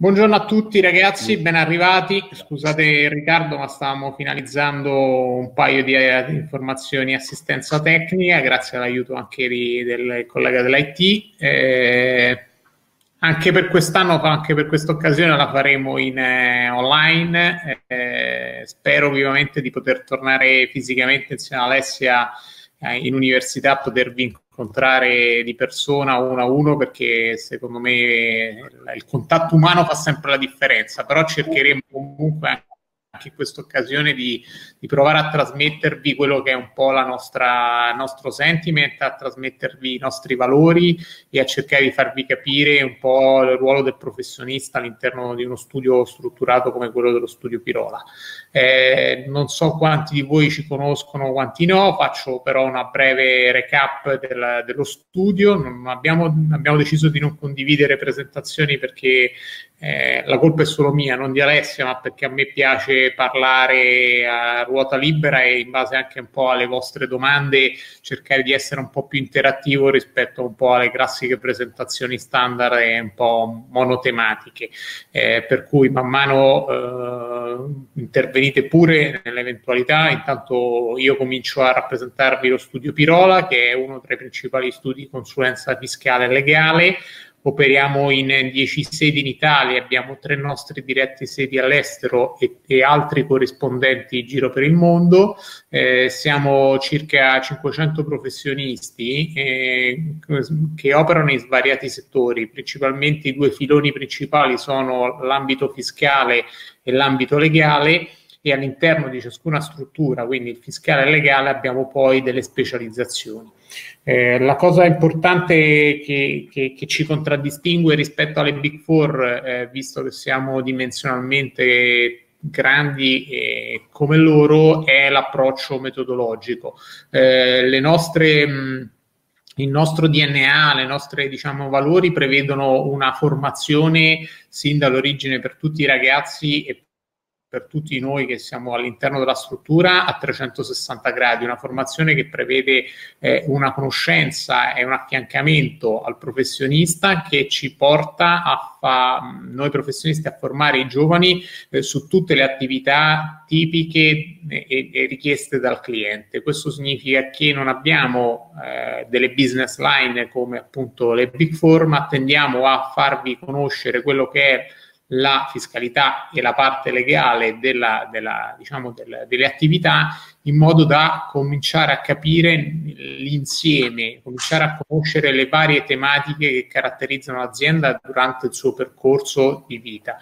Buongiorno a tutti ragazzi, ben arrivati. Scusate il ritardo, ma stavamo finalizzando un paio di informazioni e assistenza tecnica, grazie all'aiuto anche del collega dell'IT. Anche per quest'anno, anche per questa occasione la faremo in online. Spero vivamente di poter tornare fisicamente insieme a Alessia in università, potervi incontrare di persona uno a uno, perché secondo me il contatto umano fa sempre la differenza, però cercheremo comunque anche in questa occasione di provare a trasmettervi quello che è un po' il nostro sentiment, a trasmettervi i nostri valori e a cercare di farvi capire un po' il ruolo del professionista all'interno di uno studio strutturato come quello dello studio Pirola. Non so quanti di voi ci conoscono, quanti no, faccio però una breve recap dello studio. Abbiamo deciso di non condividere presentazioni perché la colpa è solo mia, non di Alessia, ma perché a me piace parlare a ruota libera e in base anche un po' alle vostre domande cercare di essere un po' più interattivo rispetto un po' alle classiche presentazioni standard e un po' monotematiche, per cui man mano intervenite pure nell'eventualità. Intanto io comincio a rappresentarvi lo studio Pirola, che è uno tra i principali studi di consulenza fiscale e legale. Operiamo in 10 sedi in Italia, abbiamo 3 nostri diretti sedi all'estero e altri corrispondenti in giro per il mondo. Siamo circa 500 professionisti che operano in svariati settori. Principalmente i due filoni principali sono l'ambito fiscale e l'ambito legale, e all'interno di ciascuna struttura, quindi il fiscale e il legale, abbiamo poi delle specializzazioni. La cosa importante che ci contraddistingue rispetto alle Big Four, visto che siamo dimensionalmente grandi come loro, è l'approccio metodologico. Il nostro DNA, le nostre, diciamo, valori prevedono una formazione sin dall'origine per tutti i ragazzi e per tutti noi che siamo all'interno della struttura a 360 gradi, una formazione che prevede una conoscenza e un affiancamento al professionista che ci porta noi professionisti a formare i giovani su tutte le attività tipiche e richieste dal cliente. Questo significa che non abbiamo delle business line come appunto le Big Four, ma tendiamo a farvi conoscere quello che è la fiscalità e la parte legale delle attività, in modo da cominciare a capire l'insieme, cominciare a conoscere le varie tematiche che caratterizzano l'azienda durante il suo percorso di vita.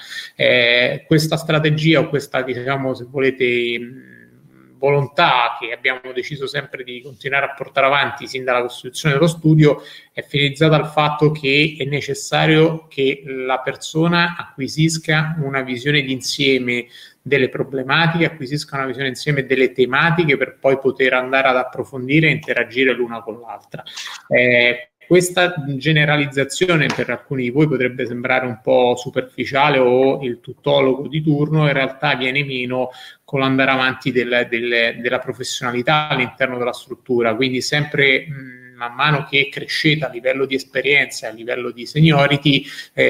Questa strategia o questa, diciamo, se volete, volontà che abbiamo deciso sempre di continuare a portare avanti sin dalla costituzione dello studio è finalizzata al fatto che è necessario che la persona acquisisca una visione d'insieme delle problematiche, acquisisca una visione insieme delle tematiche per poi poter andare ad approfondire e interagire l'una con l'altra. Questa generalizzazione per alcuni di voi potrebbe sembrare un po' superficiale o il tuttologo di turno, in realtà viene meno con l'andare avanti della professionalità all'interno della struttura, quindi sempre man mano che crescete a livello di esperienza, a livello di seniority,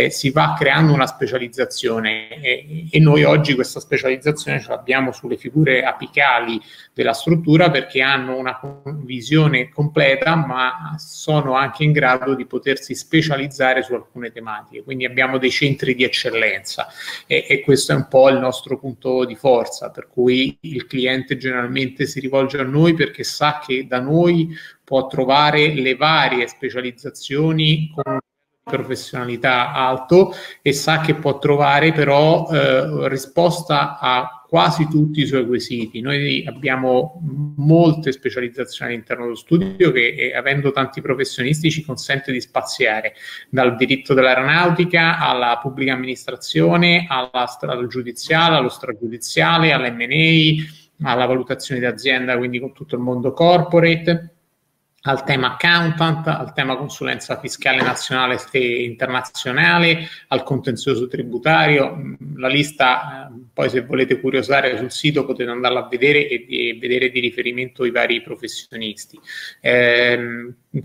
si va creando una specializzazione e noi oggi questa specializzazione ce l'abbiamo sulle figure apicali della struttura, perché hanno una visione completa ma sono anche in grado di potersi specializzare su alcune tematiche, quindi abbiamo dei centri di eccellenza e questo è un po' il nostro punto di forza, per cui il cliente generalmente si rivolge a noi perché sa che da noi può trovare le varie specializzazioni con professionalità alto e sa che può trovare però risposta a quasi tutti i suoi quesiti. Noi abbiamo molte specializzazioni all'interno dello studio che, avendo tanti professionisti, ci consente di spaziare dal diritto dell'aeronautica alla pubblica amministrazione, al giudiziale, allo stragiudiziale, all'M&A, alla valutazione d'azienda, quindi con tutto il mondo corporate, al tema accountant, al tema consulenza fiscale nazionale e internazionale, al contenzioso tributario. La lista Poi se volete curiosare sul sito potete andarla a vedere e vedere di riferimento i vari professionisti.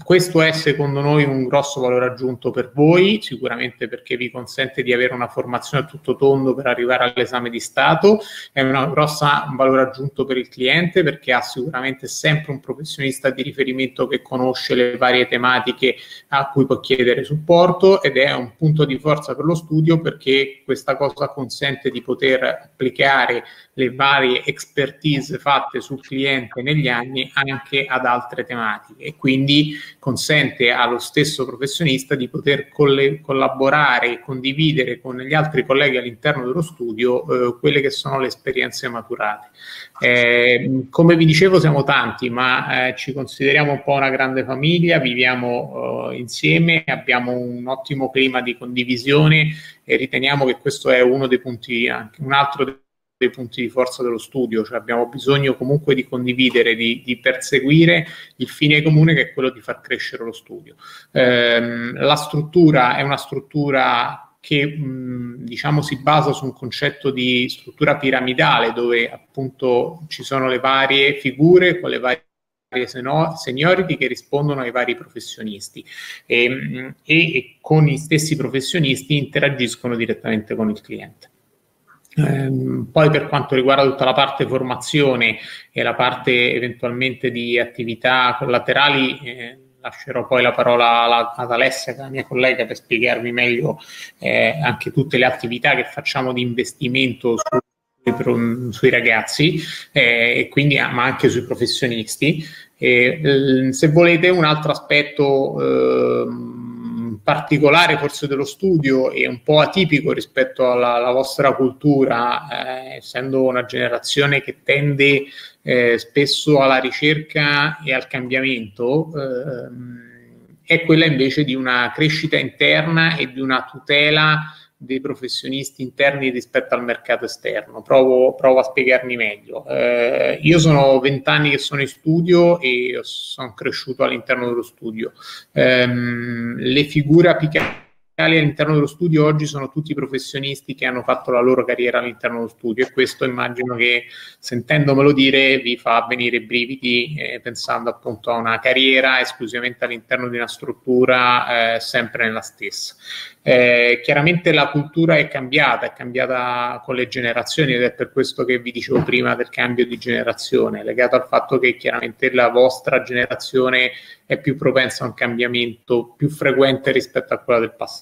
Questo è secondo noi un grosso valore aggiunto per voi, sicuramente perché vi consente di avere una formazione a tutto tondo per arrivare all'esame di Stato, è una grossa valore aggiunto per il cliente perché ha sicuramente sempre un professionista di riferimento che conosce le varie tematiche a cui può chiedere supporto, ed è un punto di forza per lo studio perché questa cosa consente di poter applicare le varie expertise fatte sul cliente negli anni anche ad altre tematiche, e quindi consente allo stesso professionista di poter collaborare e condividere con gli altri colleghi all'interno dello studio quelle che sono le esperienze maturate. Come vi dicevo, siamo tanti, ma ci consideriamo un po' una grande famiglia, viviamo insieme, abbiamo un ottimo clima di condivisione e riteniamo che questo è uno dei punti, anche un altro dei punti di forza dello studio, cioè abbiamo bisogno comunque di condividere, di perseguire il fine comune che è quello di far crescere lo studio. La struttura è una struttura che diciamo si basa su un concetto di struttura piramidale dove appunto ci sono le varie figure con le varie seniority che rispondono ai vari professionisti e con gli stessi professionisti interagiscono direttamente con il cliente. Poi per quanto riguarda tutta la parte formazione e la parte eventualmente di attività collaterali, lascerò poi la parola ad Alessia, che è la mia collega, per spiegarvi meglio anche tutte le attività che facciamo di investimento sui ragazzi e quindi ma anche sui professionisti. Se volete, un altro aspetto particolare forse dello studio e un po' atipico rispetto alla vostra cultura, essendo una generazione che tende spesso alla ricerca e al cambiamento, è quella invece di una crescita interna e di una tutela dei professionisti interni rispetto al mercato esterno. Provo a spiegarmi meglio. Io sono 20 anni che sono in studio e sono cresciuto all'interno dello studio. Le figure apicali all'interno dello studio oggi sono tutti professionisti che hanno fatto la loro carriera all'interno dello studio, e questo immagino che, sentendomelo dire, vi fa venire i brividi pensando appunto a una carriera esclusivamente all'interno di una struttura sempre nella stessa. Chiaramente la cultura è cambiata con le generazioni, ed è per questo che vi dicevo prima del cambio di generazione, legato al fatto che chiaramente la vostra generazione è più propensa a un cambiamento più frequente rispetto a quella del passato.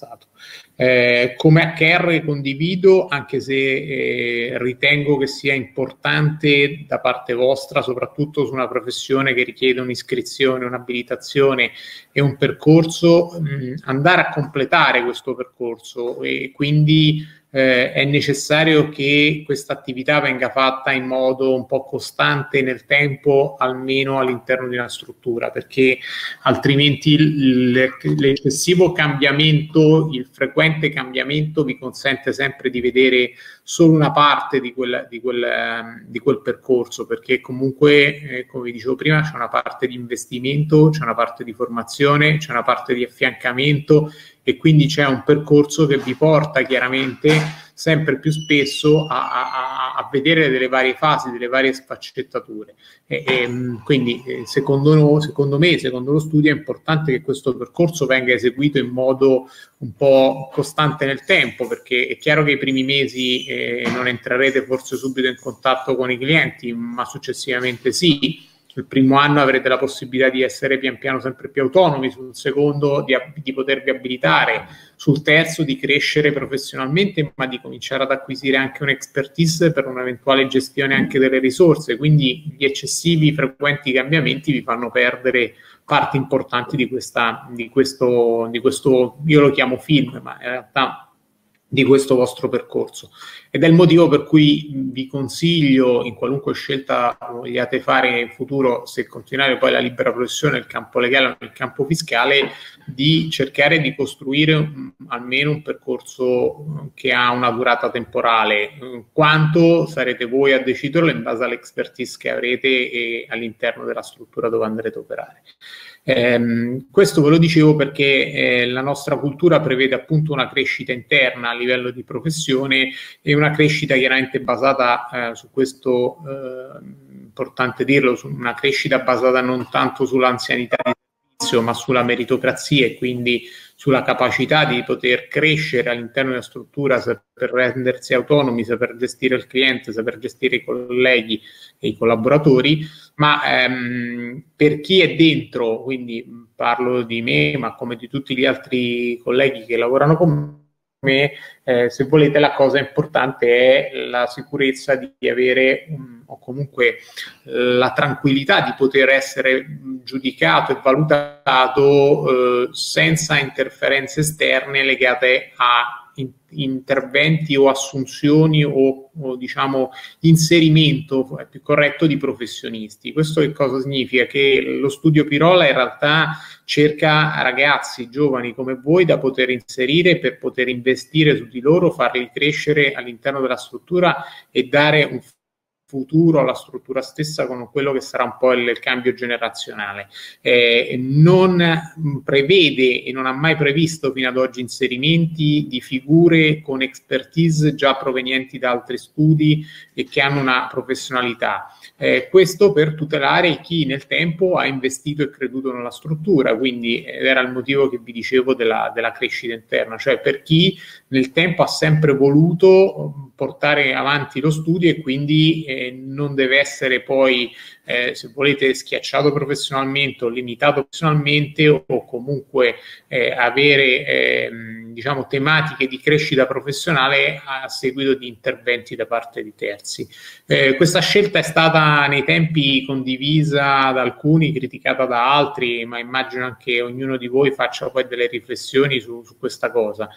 Come HR condivido, anche se ritengo che sia importante da parte vostra, soprattutto su una professione che richiede un'iscrizione, un'abilitazione e un percorso, andare a completare questo percorso, e quindi è necessario che questa attività venga fatta in modo un po' costante nel tempo, almeno all'interno di una struttura, perché altrimenti l'eccessivo cambiamento, il frequente cambiamento vi consente sempre di vedere solo una parte di quel percorso, perché comunque come dicevo prima c'è una parte di investimento, c'è una parte di formazione, c'è una parte di affiancamento, e quindi c'è un percorso che vi porta chiaramente sempre più spesso a vedere delle varie fasi, delle varie sfaccettature. Quindi secondo me, secondo lo studio, è importante che questo percorso venga eseguito in modo un po' costante nel tempo, perché è chiaro che i primi mesi non entrerete forse subito in contatto con i clienti, ma successivamente sì. Sul primo anno avrete la possibilità di essere pian piano sempre più autonomi, sul secondo di potervi abilitare, sul terzo di crescere professionalmente, ma di cominciare ad acquisire anche un'expertise per un'eventuale gestione anche delle risorse. Quindi gli eccessivi frequenti cambiamenti vi fanno perdere parti importanti di questo, io lo chiamo film, ma in realtà di questo vostro percorso, ed è il motivo per cui vi consiglio, in qualunque scelta vogliate fare in futuro, se continuare poi la libera professione nel campo legale o nel campo fiscale, di cercare di costruire almeno un percorso che ha una durata temporale. Quanto sarete voi a deciderlo in base all'expertise che avrete e all'interno della struttura dove andrete a operare. Questo ve lo dicevo perché la nostra cultura prevede appunto una crescita interna livello di professione, e una crescita chiaramente basata su questo, importante dirlo, su una crescita basata non tanto sull'anzianità di servizio ma sulla meritocrazia, e quindi sulla capacità di poter crescere all'interno della struttura, saper rendersi autonomi, saper gestire il cliente, saper gestire i colleghi e i collaboratori, ma per chi è dentro, quindi parlo di me ma come di tutti gli altri colleghi che lavorano con me, se volete la cosa importante è la sicurezza di avere o comunque la tranquillità di poter essere giudicato e valutato senza interferenze esterne legate a interventi o assunzioni o diciamo inserimento, è più corretto, di professionisti. Questo che cosa significa? Che lo studio Pirola in realtà cerca ragazzi giovani come voi da poter inserire per poter investire su di loro, farli crescere all'interno della struttura e dare un futuro alla struttura stessa, con quello che sarà un po' il cambio generazionale. Non prevede e non ha mai previsto fino ad oggi inserimenti di figure con expertise già provenienti da altri studi e che hanno una professionalità. Questo per tutelare chi nel tempo ha investito e creduto nella struttura, quindi era il motivo che vi dicevo della crescita interna, cioè per chi nel tempo ha sempre voluto portare avanti lo studio e quindi non deve essere poi, se volete, schiacciato professionalmente o limitato professionalmente o comunque avere diciamo tematiche di crescita professionale a seguito di interventi da parte di terzi. Questa scelta è stata nei tempi condivisa da alcuni, criticata da altri, ma immagino anche ognuno di voi faccia poi delle riflessioni su questa cosa.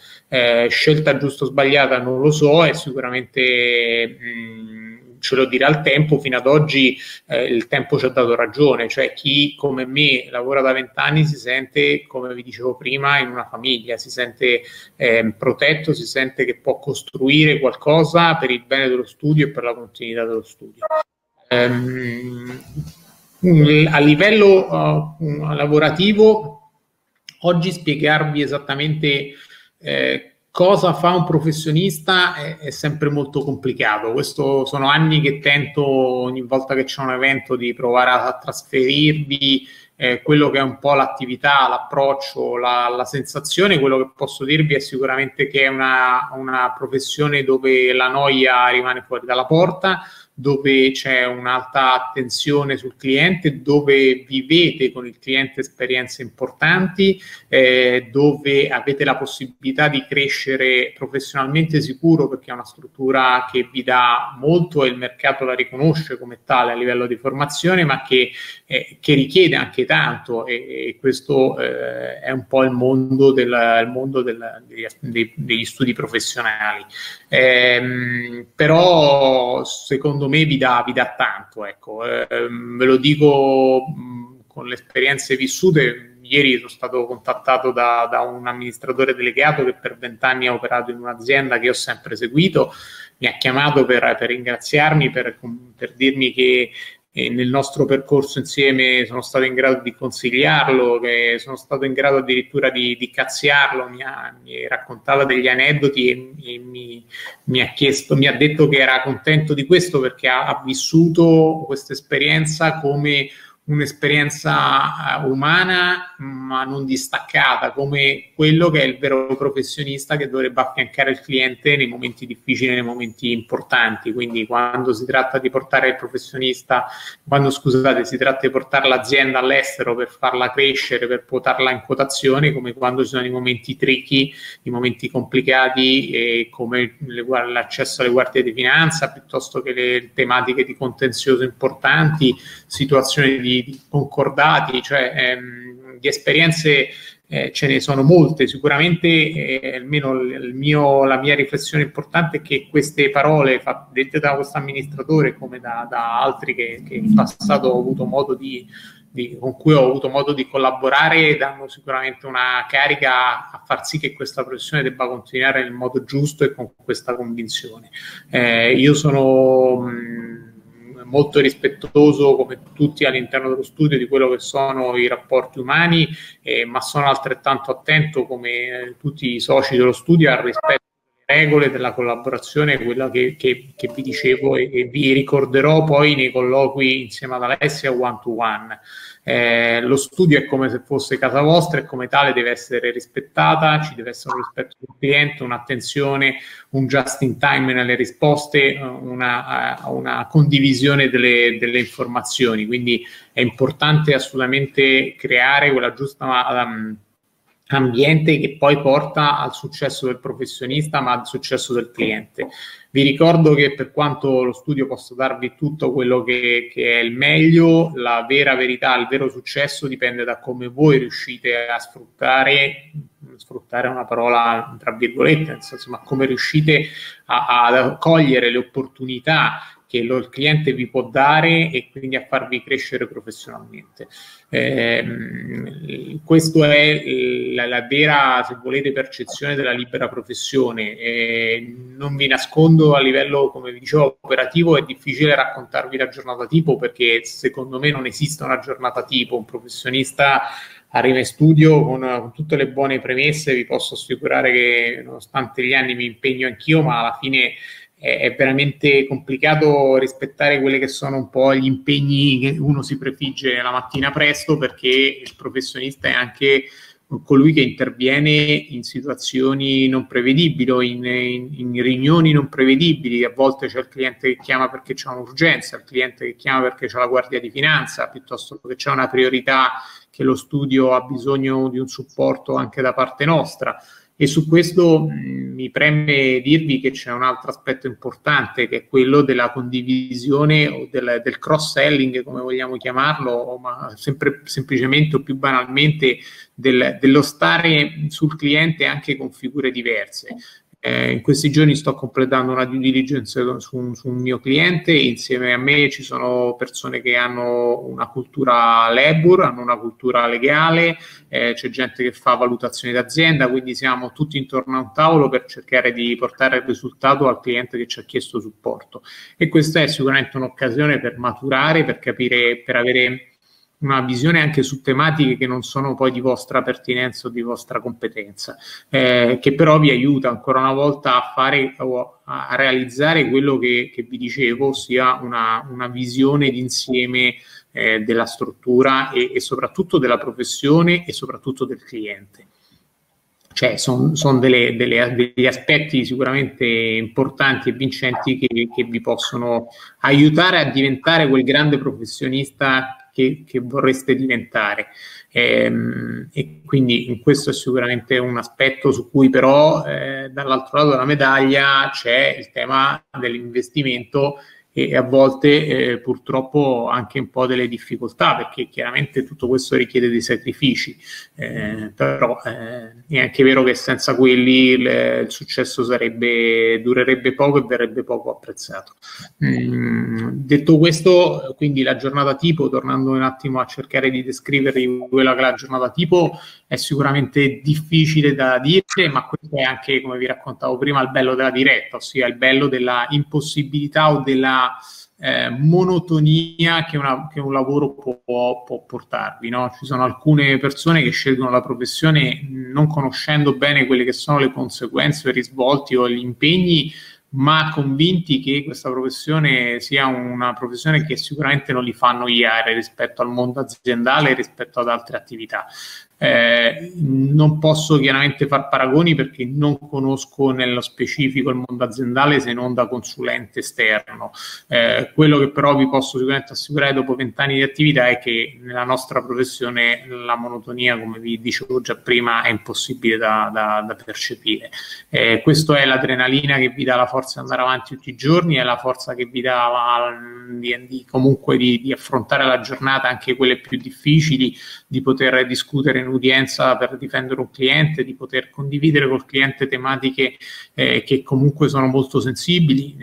Scelta giusta o sbagliata non lo so, è sicuramente ce lo dirà il tempo. Fino ad oggi il tempo ci ha dato ragione, cioè chi come me lavora da 20 anni si sente, come vi dicevo prima, in una famiglia, si sente protetto, si sente che può costruire qualcosa per il bene dello studio e per la continuità dello studio. A livello lavorativo, oggi spiegarvi esattamente cosa fa un professionista è sempre molto complicato. Questo sono anni che tento, ogni volta che c'è un evento, di provare a trasferirvi quello che è un po' l'attività, l'approccio, la sensazione. Quello che posso dirvi è sicuramente che è una professione dove la noia rimane fuori dalla porta, dove c'è un'alta attenzione sul cliente, dove vivete con il cliente esperienze importanti, dove avete la possibilità di crescere professionalmente sicuro, perché è una struttura che vi dà molto e il mercato la riconosce come tale a livello di formazione, ma che richiede anche tanto, e questo è un po' il mondo degli studi professionali. Però secondo me vi dà tanto, ecco, ve lo dico con le esperienze vissute. Ieri sono stato contattato da un amministratore delegato che per 20 anni ha operato in un'azienda che ho sempre seguito. Mi ha chiamato per ringraziarmi, per dirmi che nel nostro percorso insieme sono stato in grado di consigliarlo, che sono stato in grado addirittura di cazziarlo. Mi raccontava degli aneddoti e mi ha detto che era contento di questo, perché ha vissuto questa esperienza come un'esperienza umana ma non distaccata, come quello che è il vero professionista, che dovrebbe affiancare il cliente nei momenti difficili, nei momenti importanti. Quindi quando si tratta di portare il professionista, si tratta di portare l'azienda all'estero per farla crescere, per potarla in quotazione, come quando ci sono i momenti tricky, i momenti complicati, come l'accesso alle guardie di finanza, piuttosto che le tematiche di contenzioso importanti, situazioni di concordati, cioè di esperienze ce ne sono molte. Sicuramente almeno la mia riflessione importante è che queste parole dette da questo amministratore, come da altri che in passato ho avuto modo con cui ho avuto modo di collaborare, danno sicuramente una carica a far sì che questa professione debba continuare nel modo giusto e con questa convinzione. Io sono molto rispettoso, come tutti all'interno dello studio, di quello che sono i rapporti umani, ma sono altrettanto attento, come tutti i soci dello studio, al rispetto regole della collaborazione, quella che vi dicevo e vi ricorderò poi nei colloqui insieme ad Alessia one to one. Lo studio è come se fosse casa vostra e come tale deve essere rispettata, ci deve essere un rispetto del cliente, un'attenzione, un just in time nelle risposte, una condivisione delle informazioni, quindi è importante assolutamente creare quella giusta ambiente che poi porta al successo del professionista, ma al successo del cliente. Vi ricordo che per quanto lo studio possa darvi tutto quello che è il meglio, la vera verità, il vero successo dipende da come voi riuscite a sfruttare una parola tra virgolette, nel senso, ma come riuscite a cogliere le opportunità che il cliente vi può dare e quindi a farvi crescere professionalmente. Questa è la vera, se volete, percezione della libera professione. Non vi nascondo, a livello, come vi dicevo, operativo è difficile raccontarvi la giornata tipo, perché secondo me non esiste una giornata tipo. Un professionista arriva in studio con tutte le buone premesse, vi posso assicurare che nonostante gli anni mi impegno anch'io, ma alla fine è veramente complicato rispettare quelli che sono un po' gli impegni che uno si prefigge la mattina presto, perché il professionista è anche colui che interviene in situazioni non prevedibili o in riunioni non prevedibili. A volte c'è il cliente che chiama perché c'è un'urgenza, il cliente che chiama perché c'è la guardia di finanza, piuttosto che c'è una priorità che lo studio ha bisogno di un supporto anche da parte nostra. E su questo mi preme dirvi che c'è un altro aspetto importante, che è quello della condivisione o del cross-selling, come vogliamo chiamarlo, ma semplicemente o più banalmente dello stare sul cliente anche con figure diverse. In questi giorni sto completando una due diligence su un mio cliente. Insieme a me ci sono persone che hanno una cultura labor, hanno una cultura legale, c'è gente che fa valutazioni d'azienda, quindi siamo tutti intorno a un tavolo per cercare di portare il risultato al cliente che ci ha chiesto supporto. E questa è sicuramente un'occasione per maturare, per capire, per avere una visione anche su tematiche che non sono poi di vostra pertinenza o di vostra competenza, che però vi aiuta ancora una volta a fare o a realizzare quello che vi dicevo, ossia una visione d'insieme della struttura e soprattutto della professione e soprattutto del cliente. Cioè, sono degli aspetti sicuramente importanti e vincenti che vi possono aiutare a diventare quel grande professionista che vorreste diventare, e quindi questo è sicuramente un aspetto su cui però dall'altro lato della medaglia c'è il tema dell'investimento e a volte purtroppo anche un po' delle difficoltà, perché chiaramente tutto questo richiede dei sacrifici, però è anche vero che senza quelli il successo durerebbe poco e verrebbe poco apprezzato. Detto questo, quindi la giornata tipo, tornando un attimo a cercare di descrivervi quella che è la giornata tipo, è sicuramente difficile da dire, ma questo è anche, come vi raccontavo prima, il bello della diretta, ossia il bello della impossibilità o della monotonia che un lavoro può portarvi, no? Ci sono alcune persone che scelgono la professione non conoscendo bene quelle che sono le conseguenze, i risvolti o gli impegni, ma convinti che questa professione sia una professione che sicuramente non li fa annoiare rispetto al mondo aziendale, rispetto ad altre attività. Non posso chiaramente far paragoni perché non conosco nello specifico il mondo aziendale, se non da consulente esterno. Quello che però vi posso sicuramente assicurare dopo 20 anni di attività è che nella nostra professione la monotonia, come vi dicevo già prima, è impossibile da percepire. Questo è l'adrenalina che vi dà la forza di andare avanti tutti i giorni, è la forza che vi dà comunque di affrontare la giornata, anche quelle più difficili, di poter discutere in udienza per difendere un cliente, di poter condividere col cliente tematiche che comunque sono molto sensibili.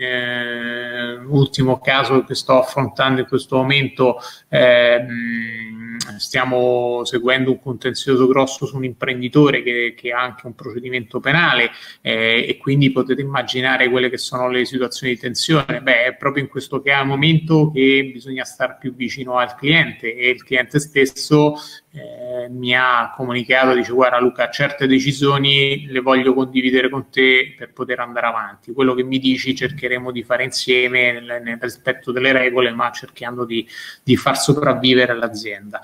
Ultimo caso che sto affrontando in questo momento, stiamo seguendo un contenzioso grosso su un imprenditore che ha anche un procedimento penale, e quindi potete immaginare quelle che sono le situazioni di tensione. Beh, è proprio in questo momento che bisogna stare più vicino al cliente, e il cliente stesso mi ha comunicato, dice: guarda Luca, certe decisioni le voglio condividere con te per poter andare avanti, quello che mi dici cercheremo di fare insieme nel rispetto delle regole, ma cercando di far sopravvivere l'azienda.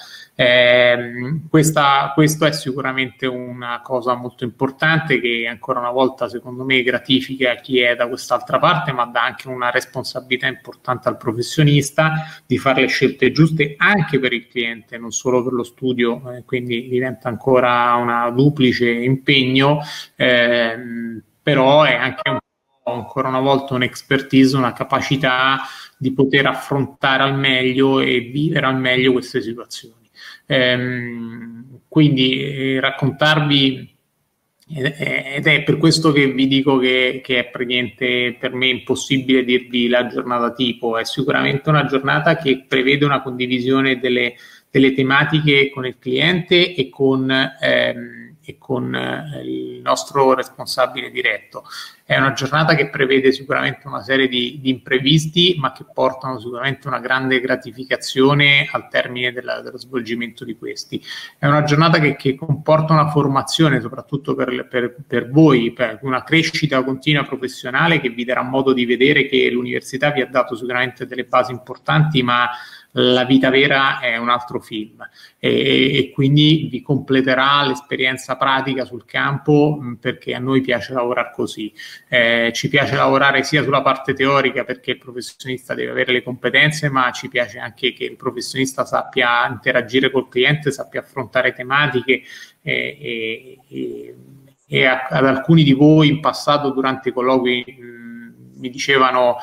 Questo è sicuramente una cosa molto importante che ancora una volta secondo me gratifica chi è da quest'altra parte, ma dà anche una responsabilità importante al professionista di fare le scelte giuste anche per il cliente, non solo per lo studio, quindi diventa ancora un duplice impegno, però è anche ancora una volta un'expertise, una capacità di poter affrontare al meglio e vivere al meglio queste situazioni. Quindi raccontarvi, ed è per questo che vi dico che è praticamente per me impossibile dirvi la giornata tipo, è sicuramente una giornata che prevede una condivisione delle tematiche con il cliente e con il nostro responsabile diretto. È una giornata che prevede sicuramente una serie di imprevisti, ma che portano sicuramente una grande gratificazione al termine dello svolgimento di questi. È una giornata che comporta una formazione, soprattutto per voi, per una crescita continua professionale che vi darà modo di vedere che l'università vi ha dato sicuramente delle basi importanti, ma la vita vera è un altro film e quindi vi completerà l'esperienza pratica sul campo, perché a noi piace lavorare così. Ci piace lavorare sia sulla parte teorica, perché il professionista deve avere le competenze, ma ci piace anche che il professionista sappia interagire col cliente, sappia affrontare tematiche e ad alcuni di voi in passato durante i colloqui mi dicevano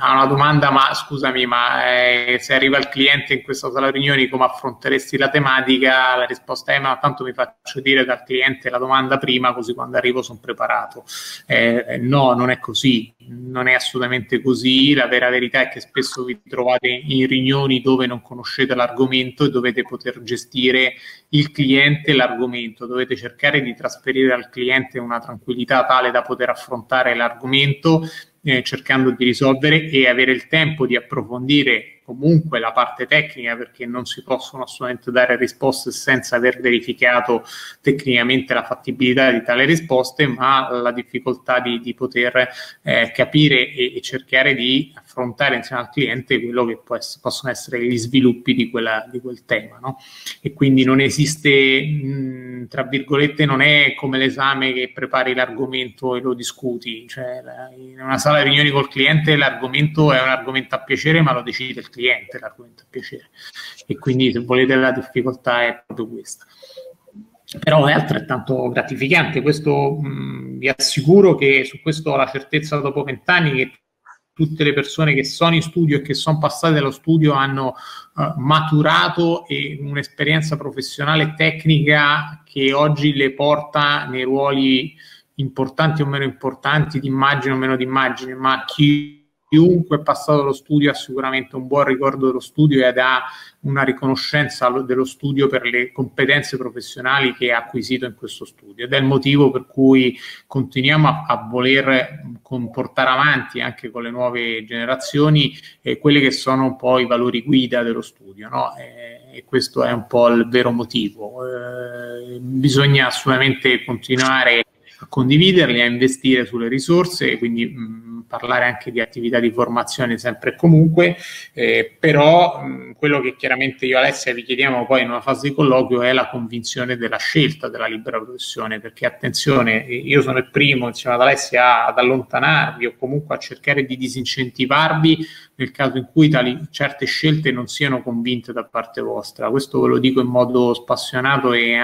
a una domanda: ma scusami, ma se arriva il cliente in questa sala riunioni come affronteresti la tematica? La risposta è: ma tanto mi faccio dire dal cliente la domanda prima, così quando arrivo sono preparato. No, non è così, non è assolutamente così. La vera verità è che spesso vi trovate in riunioni dove non conoscete l'argomento e dovete poter gestire il cliente e l'argomento, dovete cercare di trasferire al cliente una tranquillità tale da poter affrontare l'argomento, cercando di risolvere e avere il tempo di approfondire comunque la parte tecnica, perché non si possono assolutamente dare risposte senza aver verificato tecnicamente la fattibilità di tale risposte, ma la difficoltà di poter capire e cercare di affrontare insieme al cliente quello che possono essere gli sviluppi di quel tema, no? E quindi non esiste, tra virgolette, non è come l'esame che prepari l'argomento e lo discuti, cioè in una sala di riunioni col cliente l'argomento è un argomento a piacere, ma lo decide il cliente, l'argomento a piacere, e quindi se volete la difficoltà è proprio questa. Però è altrettanto gratificante, questo vi assicuro che su questo ho la certezza dopo 20 anni che tutte le persone che sono in studio e che sono passate dallo studio hanno maturato un'esperienza professionale e tecnica che oggi le porta nei ruoli importanti o meno importanti, di immagine o meno di immagine, ma chiunque è passato dallo studio ha sicuramente un buon ricordo dello studio ed ha una riconoscenza dello studio per le competenze professionali che ha acquisito in questo studio, ed è il motivo per cui continuiamo a voler portare avanti anche con le nuove generazioni quelli che sono un po' i valori guida dello studio, no? E questo è un po' il vero motivo. Bisogna assolutamente continuare a condividerli, a investire sulle risorse, quindi parlare anche di attività di formazione sempre e comunque, però quello che chiaramente io e Alessia vi chiediamo poi in una fase di colloquio è la convinzione della scelta della libera professione, perché attenzione, io sono il primo insieme ad Alessia ad allontanarvi o comunque a cercare di disincentivarvi nel caso in cui certe scelte non siano convinte da parte vostra. Questo ve lo dico in modo spassionato e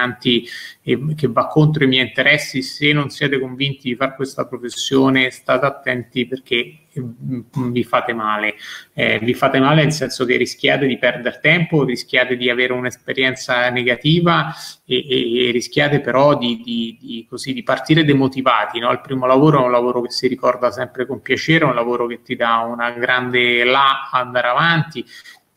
che va contro i miei interessi. Se non siete convinti di fare questa professione, state attenti, perché vi fate male, nel senso che rischiate di perdere tempo, rischiate di avere un'esperienza negativa e rischiate però di partire demotivati, no? Il primo lavoro è un lavoro che si ricorda sempre con piacere, è un lavoro che ti dà una grande andare avanti,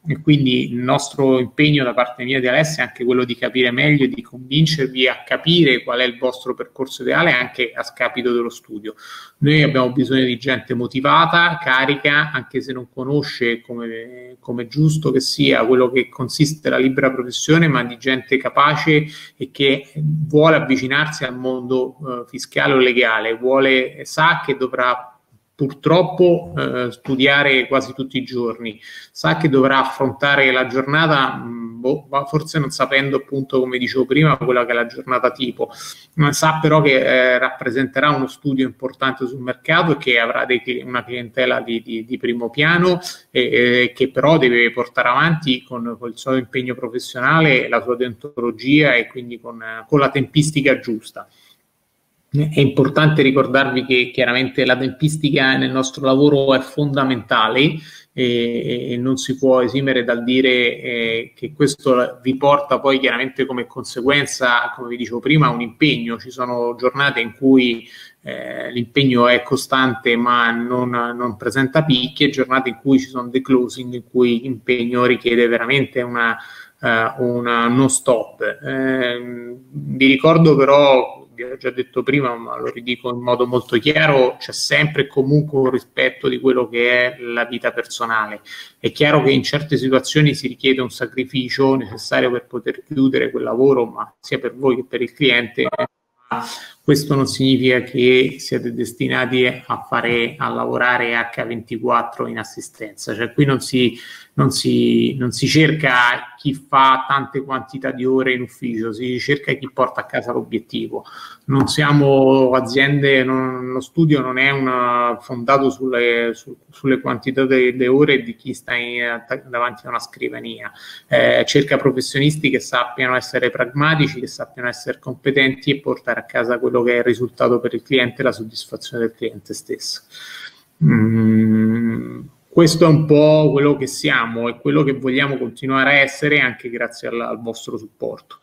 e quindi il nostro impegno da parte mia e di Alessia è anche quello di capire meglio e di convincervi a capire qual è il vostro percorso ideale, anche a scapito dello studio. Noi abbiamo bisogno di gente motivata, carica, anche se non conosce, come giusto che sia, quello che consiste la libera professione, ma di gente capace e che vuole avvicinarsi al mondo fiscale o legale, sa che dovrà purtroppo studiare quasi tutti i giorni, sa che dovrà affrontare la giornata, forse non sapendo appunto, come dicevo prima, quella che è la giornata tipo, ma sa però che rappresenterà uno studio importante sul mercato e che avrà una clientela di primo piano e che però deve portare avanti con il suo impegno professionale, la sua deontologia e quindi con la tempistica giusta. È importante ricordarvi che chiaramente la tempistica nel nostro lavoro è fondamentale e non si può esimere dal dire che questo vi porta poi chiaramente come conseguenza, come vi dicevo prima, un impegno. Ci sono giornate in cui l'impegno è costante ma non presenta picchi e giornate in cui ci sono dei closing in cui l'impegno richiede veramente una non stop. Vi ricordo però, ho già detto prima, ma lo ridico in modo molto chiaro, c'è sempre e comunque un rispetto di quello che è la vita personale. È chiaro che in certe situazioni si richiede un sacrificio necessario per poter chiudere quel lavoro, ma sia per voi che per il cliente. Questo non significa che siete destinati a lavorare H24 in assistenza, cioè qui non si cerca chi fa tante quantità di ore in ufficio, si cerca chi porta a casa l'obiettivo. Non siamo aziende, lo studio non è fondato sulle quantità delle ore di chi sta davanti a una scrivania, cerca professionisti che sappiano essere pragmatici, che sappiano essere competenti e portare a casa quello che è il risultato per il cliente e la soddisfazione del cliente stesso. Questo è un po' quello che siamo e quello che vogliamo continuare a essere anche grazie al vostro supporto.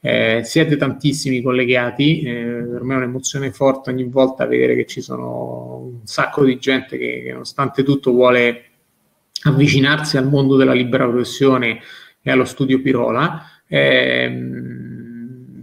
Siete tantissimi collegati, per me è un'emozione forte ogni volta vedere che ci sono un sacco di gente che nonostante tutto vuole avvicinarsi al mondo della libera professione e allo studio Pirola.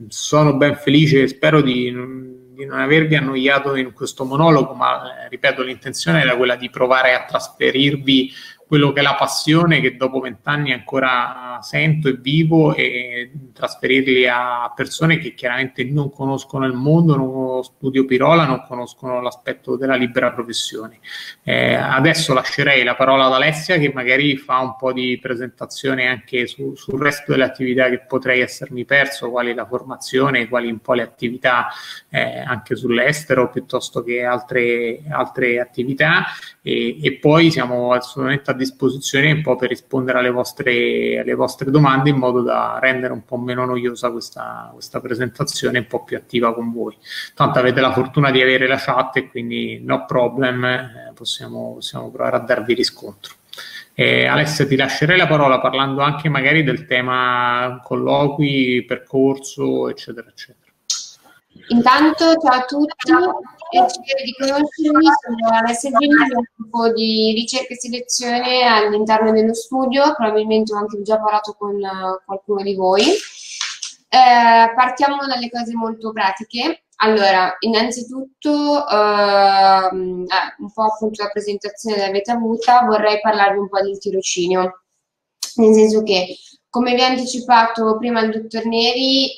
Sono ben felice e spero di non avervi annoiato in questo monologo, ma ripeto, l'intenzione era quella di provare a trasferirvi quello che è la passione che dopo 20 anni ancora sento e vivo, e trasferirli a persone che chiaramente non conoscono il mondo, non studio Pirola, non conoscono l'aspetto della libera professione. Adesso lascerei la parola ad Alessia, che magari fa un po' di presentazione anche sul resto delle attività che potrei essermi perso, quali la formazione, quali un po' le attività anche sull'estero, piuttosto che altre attività, e poi siamo assolutamente a disposizione un po' per rispondere alle vostre domande, in modo da rendere un po' meno noiosa questa presentazione, un po' più attiva con voi. Tanto avete la fortuna di avere la chat e quindi no problem, possiamo provare a darvi riscontro. Alessia, ti lascerei la parola parlando anche magari del tema colloqui, percorso, eccetera, eccetera. Intanto ciao a tutti, piacere di conoscervi, sono Alessia, mi occupo di ricerca e selezione all'interno dello studio, probabilmente ho anche già parlato con qualcuno di voi. Partiamo dalle cose molto pratiche. Allora, innanzitutto un po' appunto la presentazione l'avete avuta, vorrei parlarvi un po' del tirocinio, nel senso che, come vi ha anticipato prima il dottor Neri,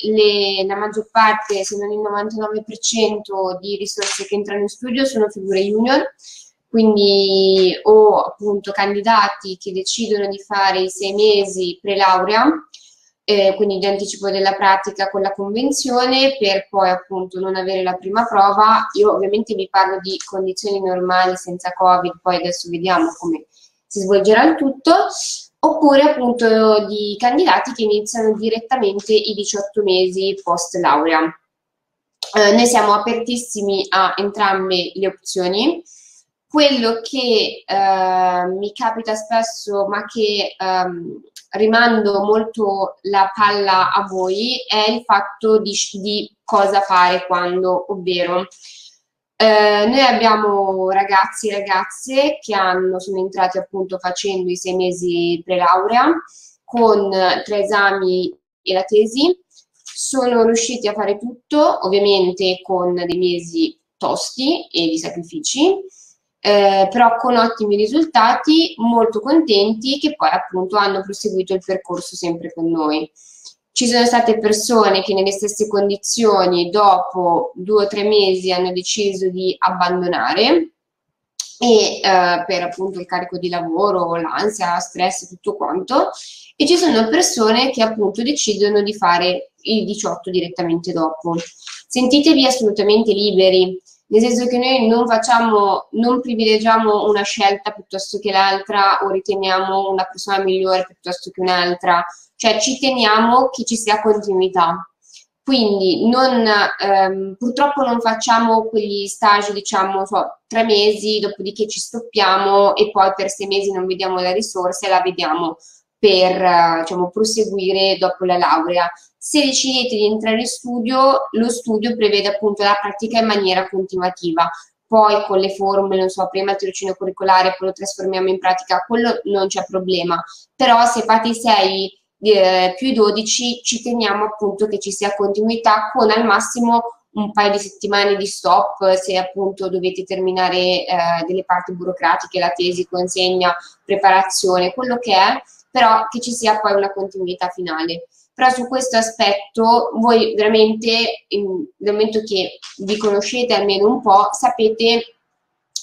la maggior parte, se non il 99% di risorse che entrano in studio sono figure junior, quindi o appunto candidati che decidono di fare i 6 mesi pre-laurea, quindi di anticipo della pratica con la convenzione, per poi appunto non avere la prima prova. Io ovviamente vi parlo di condizioni normali senza Covid, poi adesso vediamo come si svolgerà il tutto, oppure appunto di candidati che iniziano direttamente i 18 mesi post laurea. Noi siamo apertissimi a entrambe le opzioni. Quello che mi capita spesso, ma che rimando molto la palla a voi, è il fatto di cosa fare quando, ovvero Noi abbiamo ragazzi e ragazze che sono entrati appunto facendo i 6 mesi prelaurea con 3 esami e la tesi, sono riusciti a fare tutto, ovviamente con dei mesi tosti e di sacrifici, però con ottimi risultati, molto contenti che poi appunto hanno proseguito il percorso sempre con noi. Ci sono state persone che nelle stesse condizioni dopo 2 o 3 mesi hanno deciso di abbandonare e per appunto il carico di lavoro, l'ansia, lo stress, tutto quanto, e ci sono persone che appunto decidono di fare il 18 direttamente dopo. Sentitevi assolutamente liberi, nel senso che noi non privilegiamo una scelta piuttosto che l'altra o riteniamo una persona migliore piuttosto che un'altra. Cioè ci teniamo che ci sia continuità, quindi purtroppo non facciamo quegli stage, diciamo, 3 mesi, dopodiché ci stoppiamo e poi per 6 mesi non vediamo la risorsa e la vediamo per, diciamo, proseguire dopo la laurea. Se decidete di entrare in studio, lo studio prevede appunto la pratica in maniera continuativa. Poi con le formule, non so, prima il tirocinio curricolare, poi lo trasformiamo in pratica, quello non c'è problema. Però se fate i 6 più i 12 ci teniamo appunto che ci sia continuità con al massimo un paio di settimane di stop se appunto dovete terminare delle parti burocratiche, la tesi, consegna, preparazione, quello che è, però che ci sia poi una continuità finale. Però su questo aspetto voi veramente, dal momento che vi conoscete almeno un po', sapete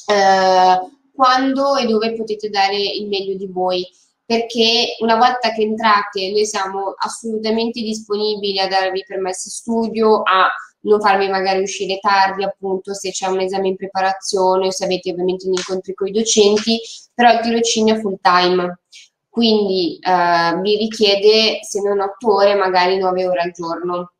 quando e dove potete dare il meglio di voi. Perché una volta che entrate noi siamo assolutamente disponibili a darvi permessi studio, a non farvi magari uscire tardi appunto se c'è un esame in preparazione, se avete ovviamente gli incontri con i docenti, però il tirocinio è full time, quindi vi richiede se non 8 ore magari 9 ore al giorno.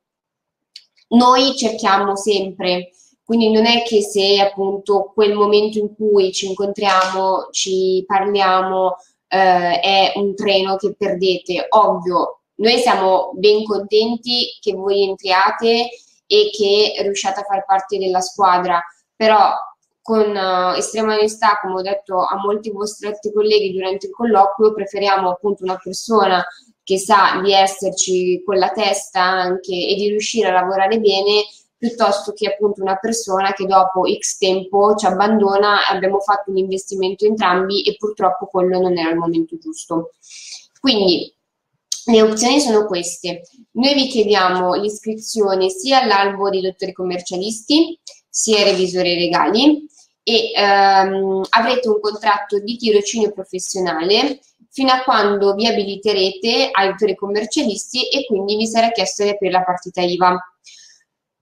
Noi cerchiamo sempre, quindi non è che se appunto quel momento in cui ci incontriamo, ci parliamo, è un treno che perdete. Ovvio, noi siamo ben contenti che voi entriate e che riusciate a far parte della squadra, però con estrema onestà, come ho detto a molti vostri altri colleghi durante il colloquio, preferiamo appunto una persona che sa di esserci con la testa anche e di riuscire a lavorare bene, piuttosto che appunto una persona che dopo X tempo ci abbandona, abbiamo fatto un investimento entrambi e purtroppo quello non era il momento giusto. Quindi le opzioni sono queste. Noi vi chiediamo l'iscrizione sia all'albo dei dottori commercialisti, sia ai revisori legali, e avrete un contratto di tirocinio professionale fino a quando vi abiliterete ai dottori commercialisti e quindi vi sarà chiesto di aprire la partita IVA.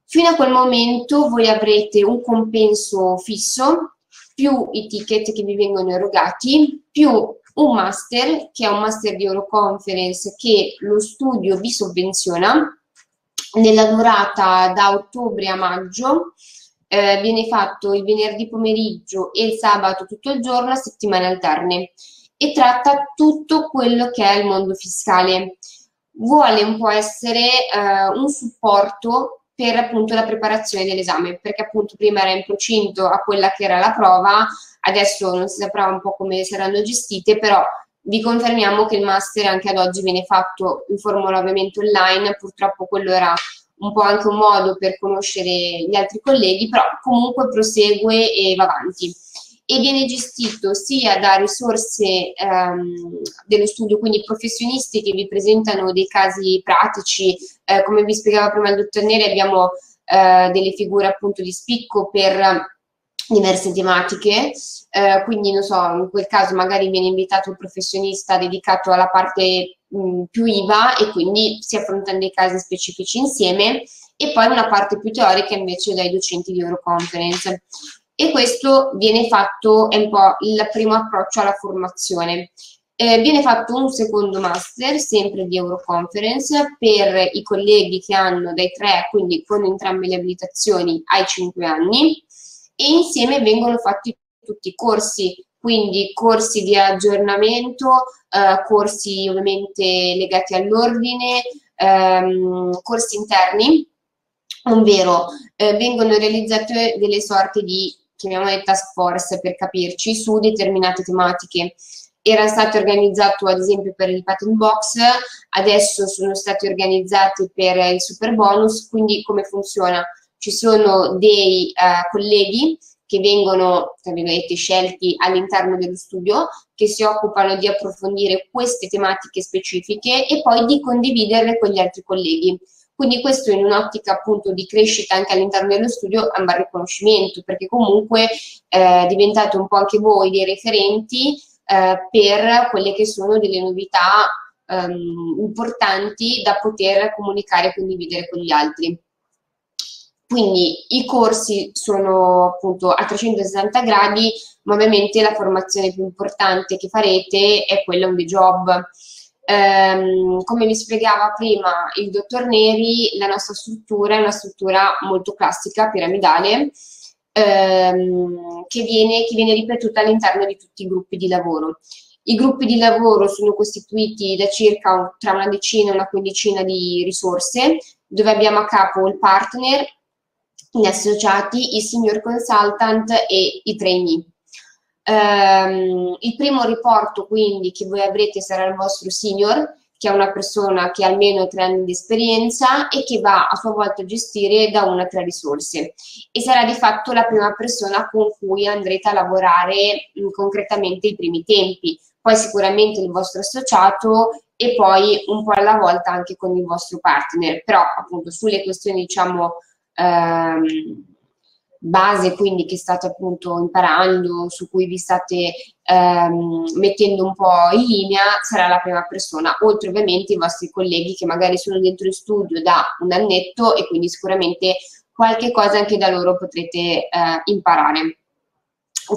Fino a quel momento voi avrete un compenso fisso, più i ticket che vi vengono erogati, più un master, che è un master di Euroconference che lo studio vi sovvenziona, nella durata da ottobre a maggio, viene fatto il venerdì pomeriggio e il sabato tutto il giorno a settimane alterne e tratta tutto quello che è il mondo fiscale. Vuole un po' essere un supporto per appunto la preparazione dell'esame, perché appunto prima era in procinto a quella che era la prova, adesso non si saprà un po' come saranno gestite, però vi confermiamo che il master anche ad oggi viene fatto in formula ovviamente online, purtroppo quello era un po' anche un modo per conoscere gli altri colleghi, però comunque prosegue e va avanti. E viene gestito sia da risorse dello studio, quindi professionisti che vi presentano dei casi pratici, come vi spiegava prima il dottor Neri abbiamo delle figure appunto di spicco per diverse tematiche, quindi non so, in quel caso magari viene invitato un professionista dedicato alla parte più IVA e quindi si affrontano dei casi specifici insieme, e poi una parte più teorica invece dai docenti di Euroconference. E questo viene fatto, è un po' il primo approccio alla formazione. Viene fatto un secondo master, sempre di Euroconference, per i colleghi che hanno dai 3, quindi con entrambe le abilitazioni, ai 5 anni, e insieme vengono fatti tutti i corsi, quindi corsi di aggiornamento, corsi ovviamente legati all'ordine, corsi interni, ovvero vengono realizzate delle sorte di, chiamiamole task force per capirci, su determinate tematiche. Era stato organizzato ad esempio per il patent box, adesso sono stati organizzati per il super bonus. Quindi come funziona? Ci sono dei colleghi che vengono, tra virgolette, scelti all'interno dello studio, che si occupano di approfondire queste tematiche specifiche e poi di condividerle con gli altri colleghi. Quindi questo in un'ottica appunto di crescita anche all'interno dello studio è un bel riconoscimento, perché comunque diventate un po' anche voi dei referenti per quelle che sono delle novità importanti da poter comunicare e condividere con gli altri. Quindi i corsi sono appunto a 360 gradi, ma ovviamente la formazione più importante che farete è quella on the job. Come vi spiegava prima il dottor Neri, la nostra struttura è una struttura molto classica, piramidale, che viene ripetuta all'interno di tutti i gruppi di lavoro. I gruppi di lavoro sono costituiti da circa tra una decina e una quindicina di risorse, dove abbiamo a capo il partner, gli associati, i senior consultant e i trainee. Il primo riporto quindi che voi avrete sarà il vostro senior, che è una persona che ha almeno 3 anni di esperienza e che va a sua volta a gestire da 1 a 3 risorse, e sarà di fatto la prima persona con cui andrete a lavorare concretamente i primi tempi, poi sicuramente il vostro associato e poi un po' alla volta anche con il vostro partner, però appunto sulle questioni, diciamo, base, quindi che state appunto imparando, su cui vi state mettendo un po' in linea, sarà la prima persona, oltre ovviamente i vostri colleghi che magari sono dentro il studio da 1 annetto e quindi sicuramente qualche cosa anche da loro potrete imparare.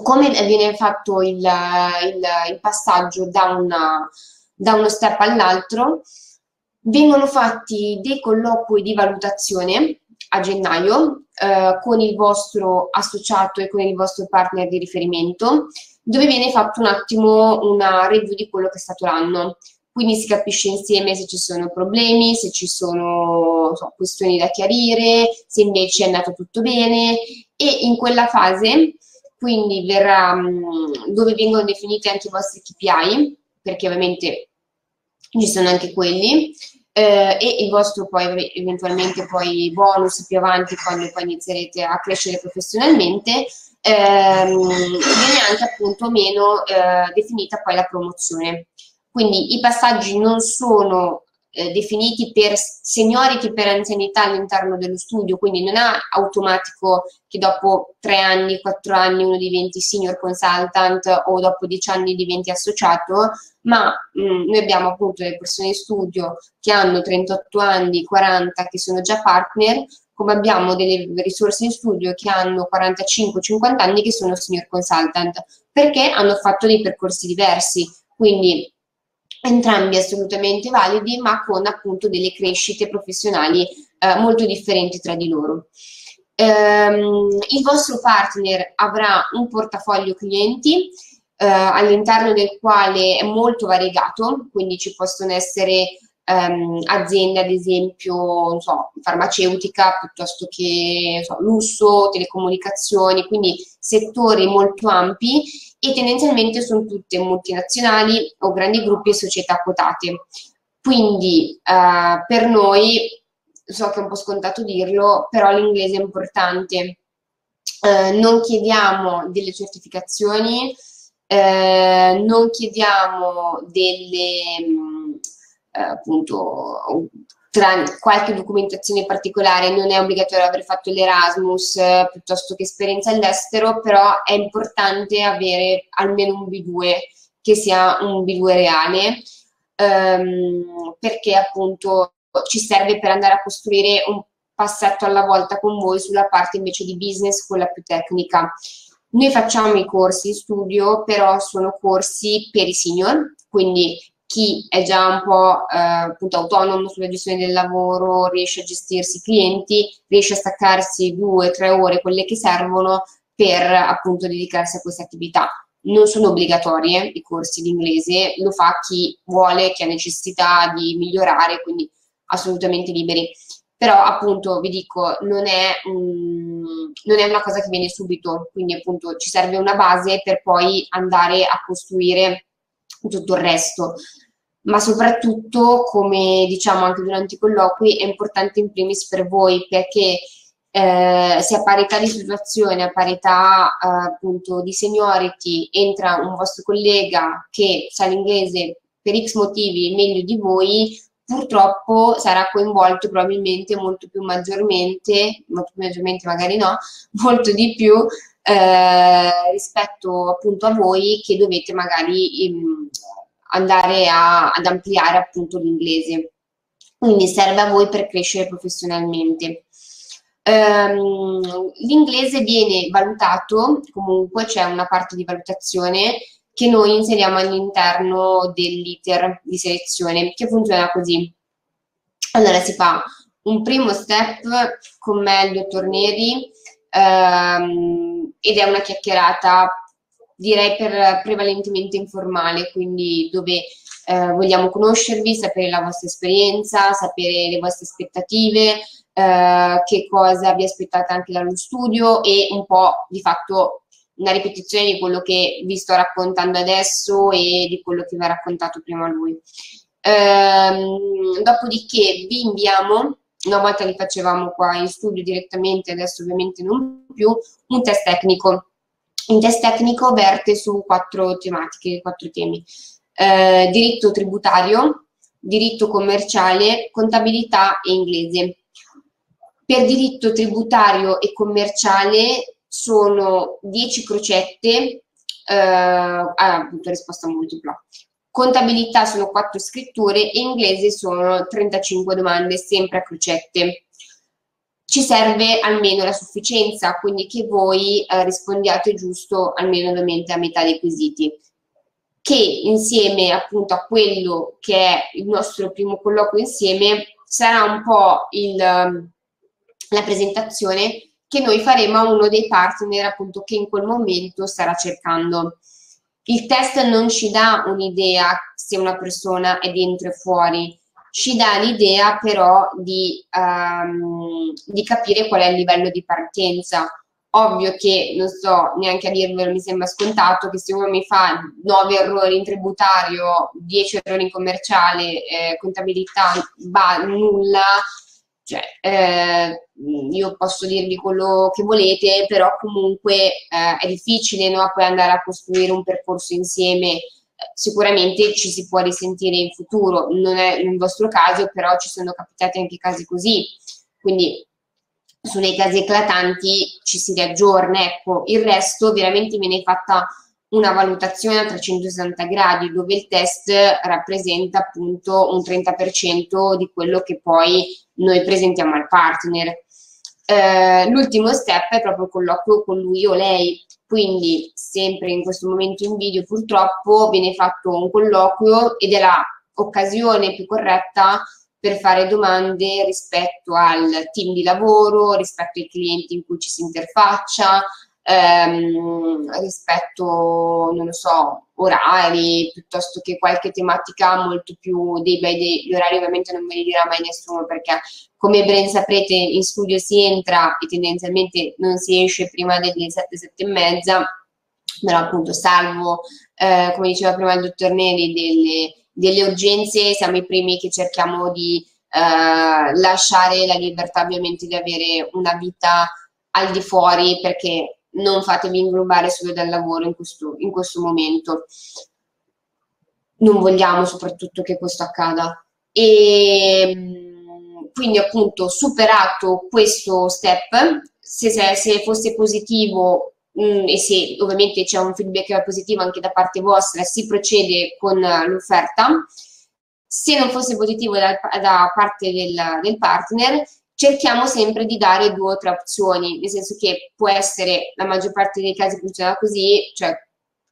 Come viene fatto il passaggio da uno step all'altro? Vengono fatti dei colloqui di valutazione a gennaio con il vostro associato e con il vostro partner di riferimento, dove viene fatto un attimo una review di quello che è stato l'anno, quindi si capisce insieme se ci sono problemi, se ci sono questioni da chiarire, se invece è andato tutto bene. E in quella fase quindi verrà, dove vengono definiti anche i vostri KPI, perché ovviamente ci sono anche quelli, e il vostro poi eventualmente poi bonus più avanti, quando poi inizierete a crescere professionalmente. Viene anche appunto meno definita poi la promozione. Quindi i passaggi non sono definiti per seniority, per anzianità all'interno dello studio, quindi non è automatico che dopo 3 anni, 4 anni uno diventi senior consultant o dopo 10 anni diventi associato, ma noi abbiamo appunto le persone in studio che hanno 38 anni, 40, che sono già partner, come abbiamo delle risorse in studio che hanno 45-50 anni che sono senior consultant, perché hanno fatto dei percorsi diversi, quindi entrambi assolutamente validi, ma con appunto delle crescite professionali molto differenti tra di loro. Il vostro partner avrà un portafoglio clienti all'interno del quale è molto variegato, quindi ci possono essere aziende ad esempio farmaceutica, piuttosto che lusso, telecomunicazioni, quindi settori molto ampi, e tendenzialmente sono tutte multinazionali o grandi gruppi e società quotate. Quindi per noi, so che è un po' scontato dirlo, però l'inglese è importante. Non chiediamo delle certificazioni, non chiediamo delle appunto qualche documentazione particolare, non è obbligatorio aver fatto l'Erasmus piuttosto che esperienza all'estero, però è importante avere almeno un B2, che sia un B2 reale, perché appunto ci serve per andare a costruire un passetto alla volta con voi sulla parte invece di business, quella più tecnica. Noi facciamo i corsi in studio, però sono corsi per i senior, quindi chi è già un po' appunto autonomo sulla gestione del lavoro, riesce a gestirsi i clienti, riesce a staccarsi 2 o 3 ore, quelle che servono per appunto dedicarsi a questa attività. Non sono obbligatorie i corsi di inglese, lo fa chi vuole, chi ha necessità di migliorare, quindi assolutamente liberi. però appunto vi dico non è una cosa che viene subito, quindi appunto ci serve una base per poi andare a costruire tutto il resto. Ma soprattutto, come diciamo anche durante i colloqui, è importante in primis per voi, perché se a parità di situazione, a parità appunto di seniority, entra un vostro collega che sa l'inglese per X motivi meglio di voi, purtroppo sarà coinvolto probabilmente molto più maggiormente magari no, molto di più rispetto appunto a voi, che dovete magari andare ad ampliare appunto l'inglese. Quindi serve a voi per crescere professionalmente. L'inglese viene valutato, comunque c'è una parte di valutazione che noi inseriamo all'interno dell'iter di selezione, che funziona così. Allora si fa un primo step con me e il dottor Neri, ed è una chiacchierata direi prevalentemente informale, quindi dove vogliamo conoscervi, sapere la vostra esperienza, sapere le vostre aspettative, che cosa vi aspettate anche dallo studio, e un po' di fatto una ripetizione di quello che vi sto raccontando adesso e di quello che vi ha raccontato prima lui. Dopodiché vi inviamo, una volta li facevamo qua in studio direttamente, adesso ovviamente non più, un test tecnico. Il test tecnico verte su 4 temi. Diritto tributario, diritto commerciale, contabilità e inglese. Per diritto tributario e commerciale sono 10 crocette, appunto risposta multipla. Contabilità sono 4 scritture e inglese sono 35 domande, sempre a crocette. Ci serve almeno la sufficienza, quindi che voi rispondiate giusto almeno ovviamente a metà dei quesiti, che insieme appunto a quello che è il nostro primo colloquio insieme sarà un po' la presentazione che noi faremo a uno dei partner appunto che in quel momento starà cercando. Il test non ci dà un'idea se una persona è dentro e fuori, ci dà l'idea però di capire qual è il livello di partenza. Ovvio che, non sto neanche a dirvelo, mi sembra scontato che se uno mi fa 9 errori in tributario, 10 errori in commerciale, contabilità, nulla, cioè, io posso dirvi quello che volete, però comunque è difficile, no? Poi andare a costruire un percorso insieme. Sicuramente ci si può risentire in futuro, non è il vostro caso, però ci sono capitati anche casi così, quindi su dei casi eclatanti ci si riaggiorna, ecco. Il resto veramente viene fatta una valutazione a 360 gradi, dove il test rappresenta appunto un 30% di quello che poi noi presentiamo al partner. L'ultimo step è proprio il colloquio con lui o lei. Quindi, sempre in questo momento in video, purtroppo, viene fatto un colloquio ed è l'occasione più corretta per fare domande rispetto al team di lavoro, rispetto ai clienti in cui ci si interfaccia, rispetto, non lo so, orari, piuttosto che qualche tematica molto più day by day. Gli orari ovviamente non me li dirà mai nessuno, perché come ben saprete in studio si entra e tendenzialmente non si esce prima delle 7, 7:30, però appunto salvo, come diceva prima il dottor Neri, delle urgenze, siamo i primi che cerchiamo di lasciare la libertà ovviamente di avere una vita al di fuori, perché non fatevi inglobare solo dal lavoro in questo momento. Non vogliamo soprattutto che questo accada. E quindi appunto, superato questo step, se fosse positivo e se ovviamente c'è un feedback positivo anche da parte vostra, si procede con l'offerta. Se non fosse positivo da parte del partner, cerchiamo sempre di dare 2 o 3 opzioni, nel senso che può essere, la maggior parte dei casi funziona così, cioè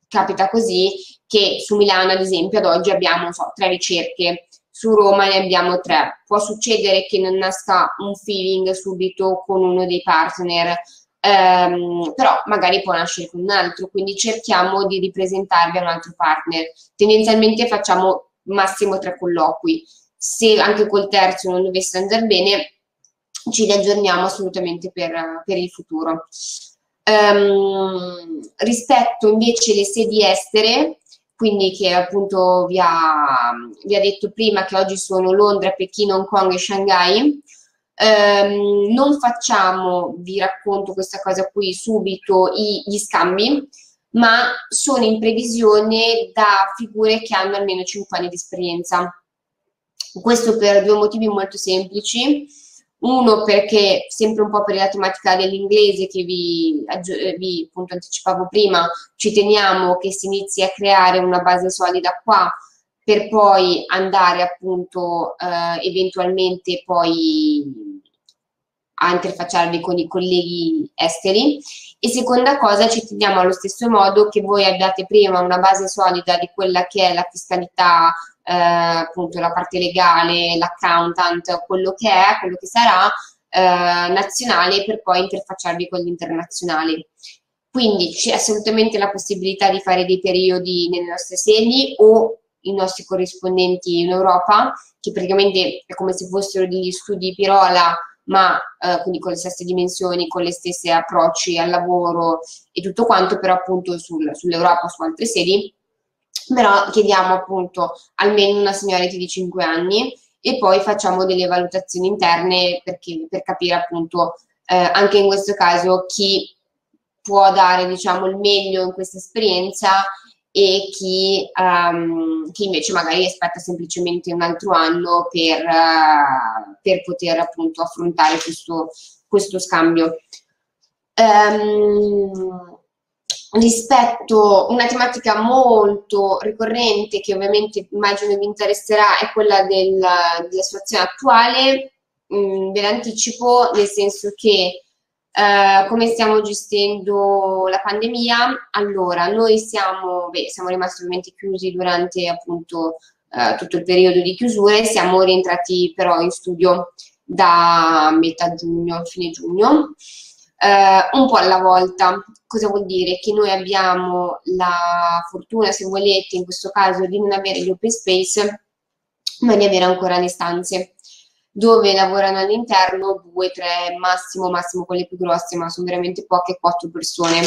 capita così, che su Milano ad esempio ad oggi abbiamo, non so, 3 ricerche, su Roma ne abbiamo 3, può succedere che non nasca un feeling subito con uno dei partner, però magari può nascere con un altro, quindi cerchiamo di ripresentarvi a un altro partner. Tendenzialmente facciamo massimo 3 colloqui, se anche col terzo non dovesse andare bene, ci riaggiorniamo assolutamente per il futuro. Rispetto invece alle sedi estere, quindi che appunto vi ha detto prima che oggi sono Londra, Pechino, Hong Kong e Shanghai, non facciamo, vi racconto questa cosa qui subito, gli scambi, ma sono in previsione da figure che hanno almeno 5 anni di esperienza. Questo per due motivi molto semplici. Uno, perché sempre un po' per la tematica dell'inglese che vi appunto anticipavo prima, ci teniamo che si inizi a creare una base solida qua per poi andare appunto eventualmente poi a interfacciarvi con i colleghi esteri. E seconda cosa, ci teniamo allo stesso modo che voi abbiate prima una base solida di quella che è la fiscalità, appunto la parte legale, l'accountant, quello che sarà nazionale, per poi interfacciarvi con l'internazionale. Quindi c'è assolutamente la possibilità di fare dei periodi nelle nostre sedi o i nostri corrispondenti in Europa, che praticamente è come se fossero degli studi Pirola, ma quindi con le stesse dimensioni, con le stesse approcci al lavoro e tutto quanto, però appunto sull'Europa, su altre sedi. Però chiediamo appunto almeno una seniority di 5 anni e poi facciamo delle valutazioni interne per capire appunto anche in questo caso chi può dare, diciamo, il meglio in questa esperienza e chi invece magari aspetta semplicemente un altro anno per poter appunto affrontare questo scambio. Rispetto a una tematica molto ricorrente che ovviamente immagino vi interesserà è quella della situazione attuale, ve l'anticipo, nel senso che come stiamo gestendo la pandemia? Allora, noi siamo rimasti ovviamente chiusi durante appunto tutto il periodo di chiusure, siamo rientrati però in studio da metà giugno, fine giugno. Un po' alla volta. Cosa vuol dire? Che noi abbiamo la fortuna, se volete, in questo caso di non avere gli open space, ma di avere ancora le stanze dove lavorano all'interno 2, 3, massimo quelle più grosse, ma sono veramente poche, 4 persone.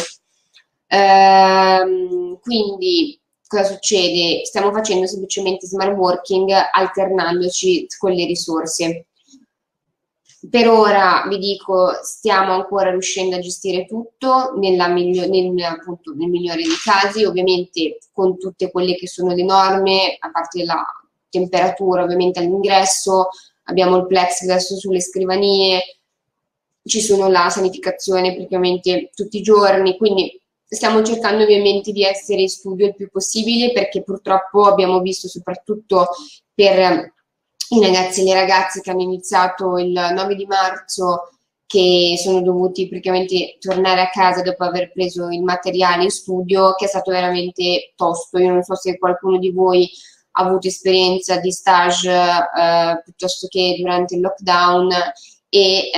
Quindi cosa succede? Stiamo facendo semplicemente smart working alternandoci con le risorse. Per ora, vi dico, stiamo ancora riuscendo a gestire tutto nel migliore dei casi, ovviamente con tutte quelle che sono le norme, a parte la temperatura ovviamente all'ingresso, abbiamo il plexiglass sulle scrivanie, ci sono la sanificazione praticamente tutti i giorni, quindi stiamo cercando ovviamente di essere in studio il più possibile, perché purtroppo abbiamo visto soprattutto per i ragazzi e le ragazze che hanno iniziato il 9 di marzo, che sono dovuti praticamente tornare a casa dopo aver preso il materiale in studio, che è stato veramente tosto. Io non so se qualcuno di voi ha avuto esperienza di stage piuttosto che durante il lockdown, e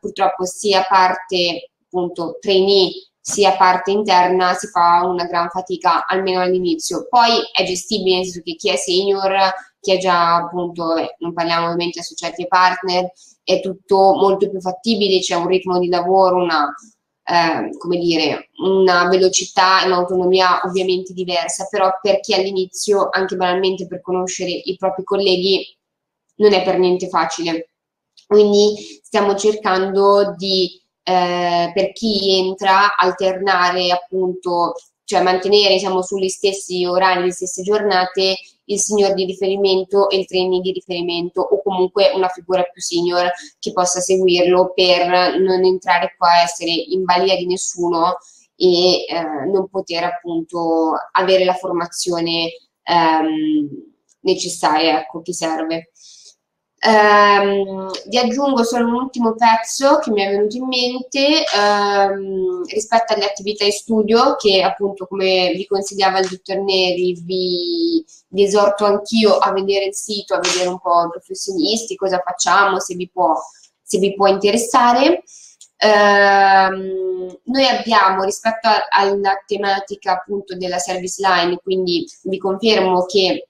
purtroppo sia parte appunto trainee sia parte interna si fa una gran fatica, almeno all'inizio. Poi è gestibile, nel senso che chi è senior, chi è già appunto, non parliamo ovviamente associati e partner, è tutto molto più fattibile, c'è un ritmo di lavoro, una velocità e un'autonomia ovviamente diversa, però per chi all'inizio, anche banalmente per conoscere i propri colleghi, non è per niente facile. Quindi stiamo cercando di, per chi entra, alternare appunto, cioè mantenere, diciamo, sugli stessi orari, le stesse giornate, il senior di riferimento e il trainee di riferimento, o comunque una figura più senior che possa seguirlo, per non entrare qua a essere in balia di nessuno e non poter appunto avere la formazione necessaria, ecco, che serve. Vi aggiungo solo un ultimo pezzo che mi è venuto in mente rispetto alle attività in studio, che appunto, come vi consigliava il dottor Neri, vi esorto anch'io a vedere il sito, a vedere un po' i professionisti, cosa facciamo, se vi può interessare. Noi abbiamo, rispetto alla tematica appunto della service line, quindi vi confermo che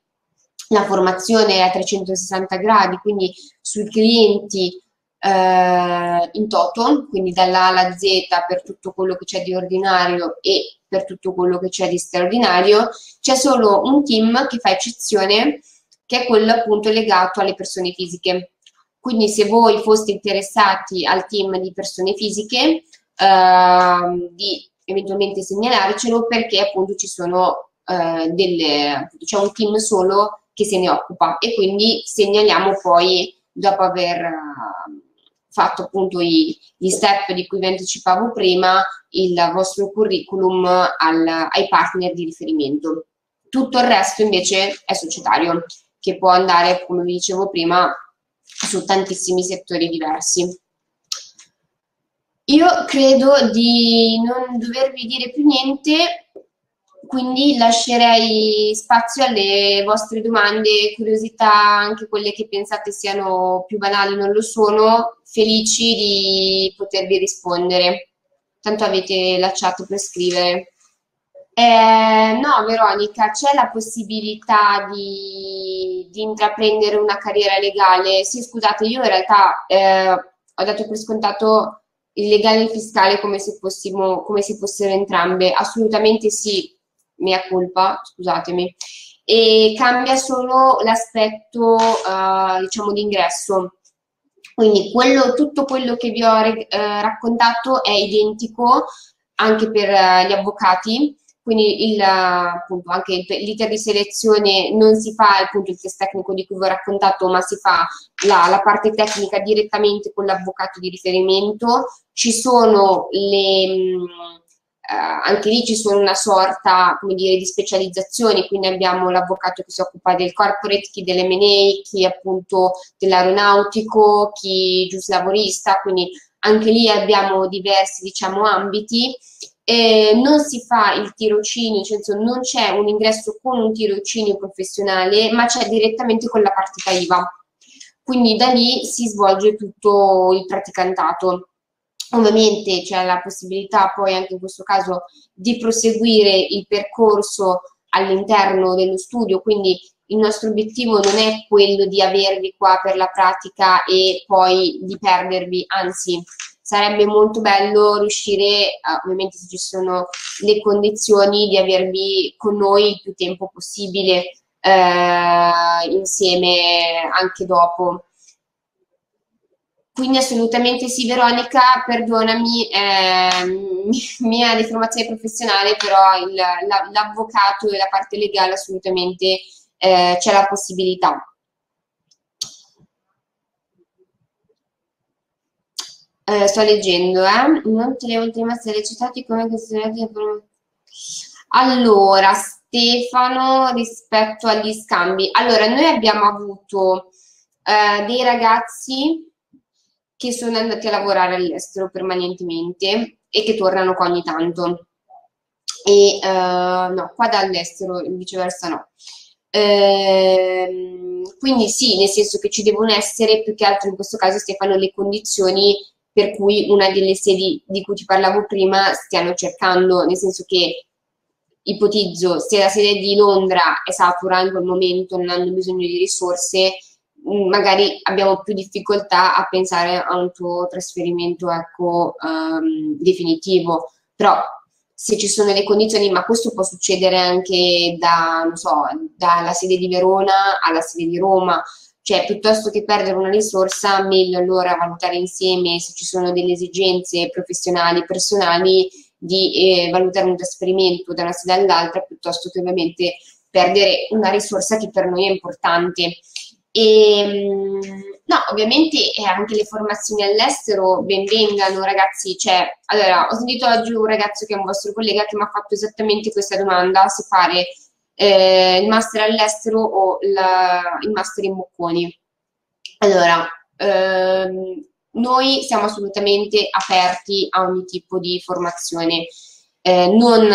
la formazione è a 360 gradi, quindi sui clienti in toto, quindi dalla A alla Z per tutto quello che c'è di ordinario e per tutto quello che c'è di straordinario. C'è solo un team che fa eccezione, che è quello appunto legato alle persone fisiche. Quindi se voi foste interessati al team di persone fisiche, di eventualmente segnalarcelo, perché appunto ci sono c'è un team solo che se ne occupa, e quindi segnaliamo poi, dopo aver fatto appunto gli step di cui vi anticipavo prima, il vostro curriculum ai partner di riferimento. Tutto il resto invece è societario, che può andare, come vi dicevo prima, su tantissimi settori diversi. Io credo di non dovervi dire più niente, quindi lascerei spazio alle vostre domande, curiosità, anche quelle che pensate siano più banali, non lo sono, felici di potervi rispondere. Tanto avete la chat per scrivere. No, Veronica, c'è la possibilità di intraprendere una carriera legale? Sì, scusate, io in realtà ho dato per scontato il legale e il fiscale come se fossero entrambe. Assolutamente sì, mea colpa, scusatemi. E cambia solo l'aspetto, diciamo, di ingresso. Quindi tutto quello che vi ho raccontato è identico anche per gli avvocati. Quindi appunto, anche l'iter di selezione non si fa appunto il test tecnico di cui vi ho raccontato, ma si fa la parte tecnica direttamente con l'avvocato di riferimento. Ci sono anche lì ci sono una sorta, come dire, di specializzazione, quindi abbiamo l'avvocato che si occupa del corporate, chi dell'M&A, chi appunto dell'aeronautico, chi giuslavorista, quindi anche lì abbiamo diversi, diciamo, ambiti. Non si fa il tirocinio, nel senso non c'è un ingresso con un tirocinio professionale, ma c'è direttamente con la partita IVA, quindi da lì si svolge tutto il praticantato. Ovviamente c'è la possibilità poi anche in questo caso di proseguire il percorso all'interno dello studio, quindi il nostro obiettivo non è quello di avervi qua per la pratica e poi di perdervi, anzi sarebbe molto bello riuscire, ovviamente se ci sono le condizioni, di avervi con noi il più tempo possibile insieme anche dopo. Quindi assolutamente sì, Veronica, perdonami, mia deformazione professionale, però l'avvocato e la parte legale assolutamente c'è la possibilità. Sto leggendo, Tutte le ultime serie citate come considerate. Allora, Stefano, rispetto agli scambi. Allora, noi abbiamo avuto dei ragazzi che sono andati a lavorare all'estero permanentemente e che tornano qua ogni tanto. E no, qua dall'estero, viceversa no. Quindi sì, nel senso che ci devono essere, più che altro in questo caso, Stefano, le condizioni per cui una delle sedi di cui ti parlavo prima stiano cercando, nel senso che ipotizzo, se la sede di Londra è satura in quel momento, non hanno bisogno di risorse, magari abbiamo più difficoltà a pensare a un tuo trasferimento, ecco, definitivo. Però se ci sono le condizioni, ma questo può succedere anche non so, dalla sede di Verona alla sede di Roma. Cioè, piuttosto che perdere una risorsa, meglio allora valutare insieme se ci sono delle esigenze professionali, personali, di valutare un trasferimento da una sede all'altra, piuttosto che ovviamente perdere una risorsa che per noi è importante. No, ovviamente anche le formazioni all'estero benvengano, ragazzi. Cioè, allora, ho sentito oggi un ragazzo che è un vostro collega che mi ha fatto esattamente questa domanda, se fare il master all'estero o il master in Bocconi. Allora, noi siamo assolutamente aperti a ogni tipo di formazione, non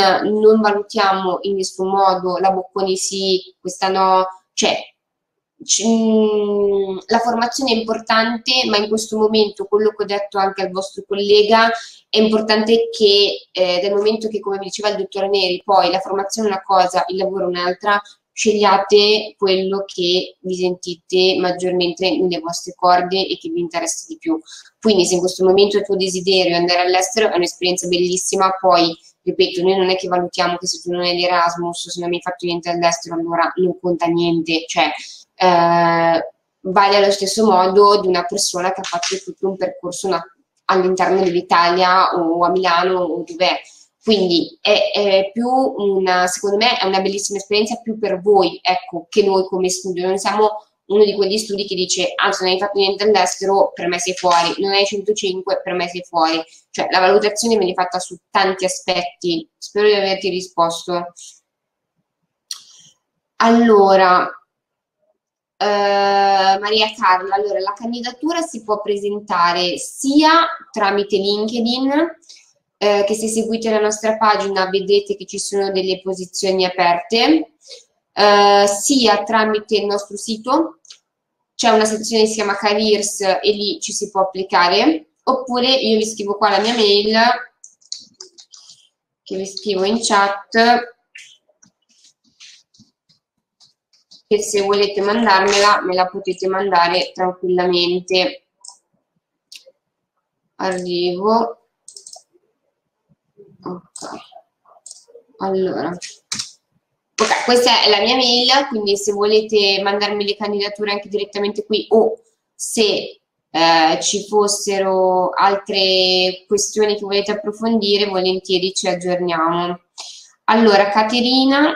valutiamo in nessun modo la Bocconi sì, questa no, cioè la formazione è importante, ma in questo momento quello che ho detto anche al vostro collega è importante, che dal momento che, come diceva il dottor Neri, poi la formazione è una cosa, il lavoro è un'altra, scegliate quello che vi sentite maggiormente nelle vostre corde e che vi interessa di più. Quindi se in questo momento il tuo desiderio è andare all'estero, è un'esperienza bellissima, poi ripeto, noi non è che valutiamo che se tu non hai l'Erasmus, se non hai fatto niente all'estero, allora non conta niente, cioè vale allo stesso modo di una persona che ha fatto tutto un percorso all'interno dell'Italia o a Milano o dov'è. Quindi è più una, secondo me, è una bellissima esperienza più per voi, ecco, che noi come studio. Non siamo uno di quegli studi che dice, ah, se non hai fatto niente all'estero, per me sei fuori, non hai 105, per me sei fuori. Cioè, la valutazione viene fatta su tanti aspetti. Spero di averti risposto. Allora, Maria Carla, allora, la candidatura si può presentare sia tramite LinkedIn, che se seguite la nostra pagina vedrete che ci sono delle posizioni aperte, sia tramite il nostro sito, c'è una sezione che si chiama Careers e lì ci si può applicare, oppure io vi scrivo qua la mia mail, che vi scrivo in chat, che se volete mandarmela me la potete mandare tranquillamente. Arrivo. Ok, allora, ok, questa è la mia mail, quindi se volete mandarmi le candidature anche direttamente qui o se ci fossero altre questioni che volete approfondire, volentieri ci aggiorniamo. Allora, Caterina,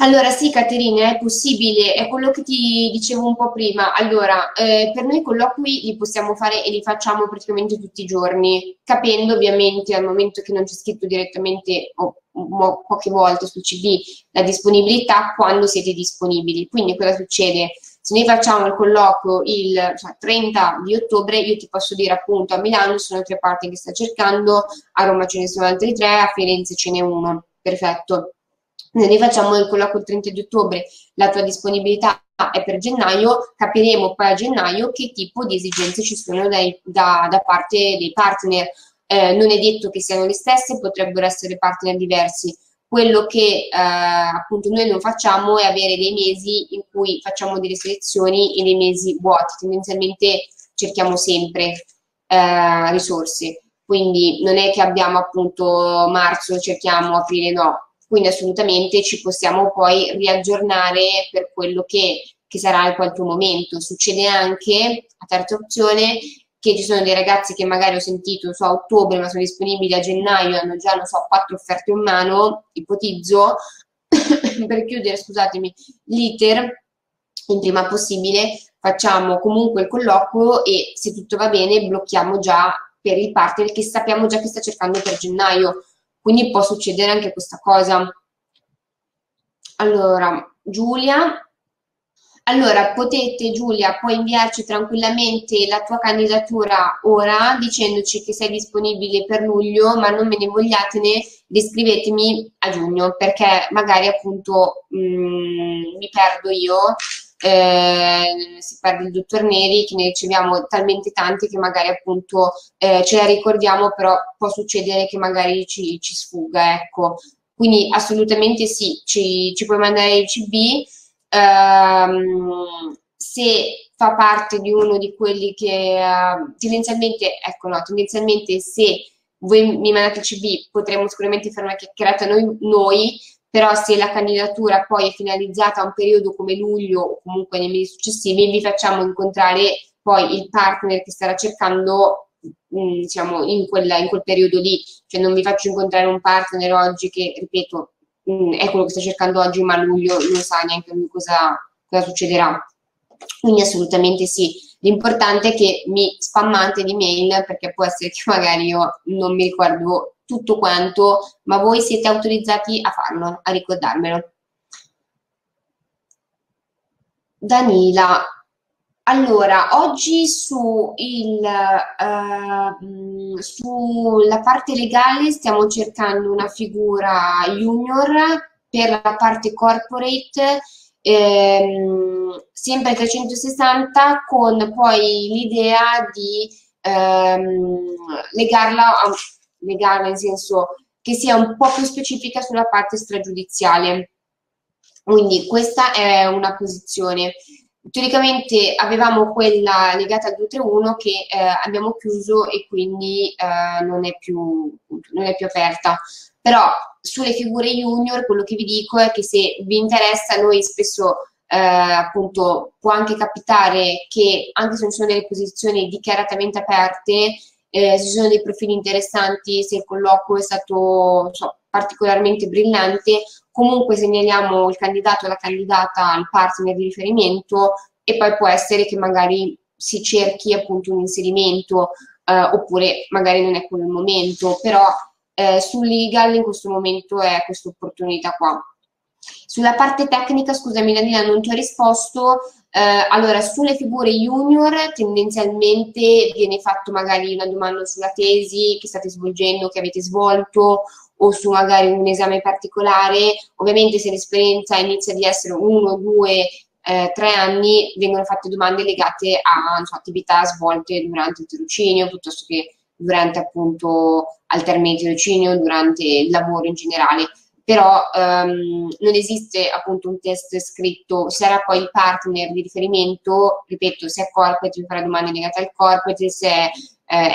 allora sì Caterina, è possibile, è quello che ti dicevo un po' prima. Allora, per noi i colloqui li possiamo fare e li facciamo praticamente tutti i giorni, capendo ovviamente al momento che non c'è scritto direttamente o poche volte sul CV la disponibilità, quando siete disponibili. Quindi cosa succede? Se noi facciamo il colloquio il 30 di ottobre, io ti posso dire appunto a Milano sono 3 parti che sta cercando, a Roma ce ne sono altri 3, a Firenze ce n'è 1, perfetto. Noi facciamo il colloquio il 30 di ottobre, la tua disponibilità è per gennaio, capiremo poi a gennaio che tipo di esigenze ci sono da parte dei partner. Non è detto che siano le stesse, potrebbero essere partner diversi. Quello che appunto noi non facciamo è avere dei mesi in cui facciamo delle selezioni e dei mesi vuoti, tendenzialmente cerchiamo sempre risorse, quindi non è che abbiamo appunto marzo, cerchiamo aprile, no. Quindi assolutamente ci possiamo poi riaggiornare per quello che sarà in qualche momento. Succede anche, a terza opzione, che ci sono dei ragazzi che magari ho sentito, non so, a ottobre, ma sono disponibili a gennaio, hanno già, non so, 4 offerte in mano, ipotizzo, per chiudere, scusatemi, l'iter il prima possibile, facciamo comunque il colloquio e se tutto va bene blocchiamo già per il partner che sappiamo già che sta cercando per gennaio. Quindi può succedere anche questa cosa. Allora, Giulia. Allora, potete, Giulia, puoi inviarci tranquillamente la tua candidatura ora, dicendoci che sei disponibile per luglio, ma non me ne vogliatene, descrivetemi a giugno, perché magari appunto mi perdo io, si perde il dottor Neri, che ne riceviamo talmente tanti che magari appunto ce la ricordiamo, però può succedere che magari ci sfuga, ecco. Quindi assolutamente sì, ci puoi mandare il CV, se fa parte di uno di quelli che tendenzialmente, ecco, no, tendenzialmente se voi mi mandate il CV potremo sicuramente fare una chiacchierata noi. Però se la candidatura poi è finalizzata a un periodo come luglio o comunque nei mesi successivi, vi facciamo incontrare poi il partner che starà cercando, diciamo, in quel periodo lì. Cioè non vi faccio incontrare un partner oggi che, ripeto, è quello che sta cercando oggi, ma a luglio non sa neanche lui cosa succederà. Quindi assolutamente sì. L'importante è che mi spammate di mail, perché può essere che magari io non mi ricordo tutto quanto, ma voi siete autorizzati a farlo, a ricordarmelo. Danila, allora, oggi sulla parte legale stiamo cercando una figura junior per la parte corporate, sempre 360, con poi l'idea di legarla a legale, nel senso che sia un po' più specifica sulla parte stragiudiziale. Quindi questa è una posizione. Teoricamente avevamo quella legata al 231 che abbiamo chiuso e quindi non è più aperta. Però sulle figure junior quello che vi dico è che se vi interessa, noi spesso appunto può anche capitare che anche se non sono delle posizioni dichiaratamente aperte, ci sono dei profili interessanti, se il colloquio è stato particolarmente brillante, comunque segnaliamo il candidato o la candidata al partner di riferimento e poi può essere che magari si cerchi appunto un inserimento oppure magari non è quello il momento, però sul legal in questo momento è questa opportunità qua. Sulla parte tecnica, scusami Danila, non ti ho risposto. Allora, sulle figure junior tendenzialmente viene fatto magari una domanda sulla tesi che state svolgendo, che avete svolto, o su magari un esame particolare. Ovviamente se l'esperienza inizia di essere 1, 2, 3 anni, vengono fatte domande legate a attività svolte durante il tirocinio, piuttosto che durante appunto al termine del tirocinio, durante il lavoro in generale. Però non esiste appunto un test scritto, sarà poi il partner di riferimento, ripeto, se è corporate farà domande legate al corporate, se è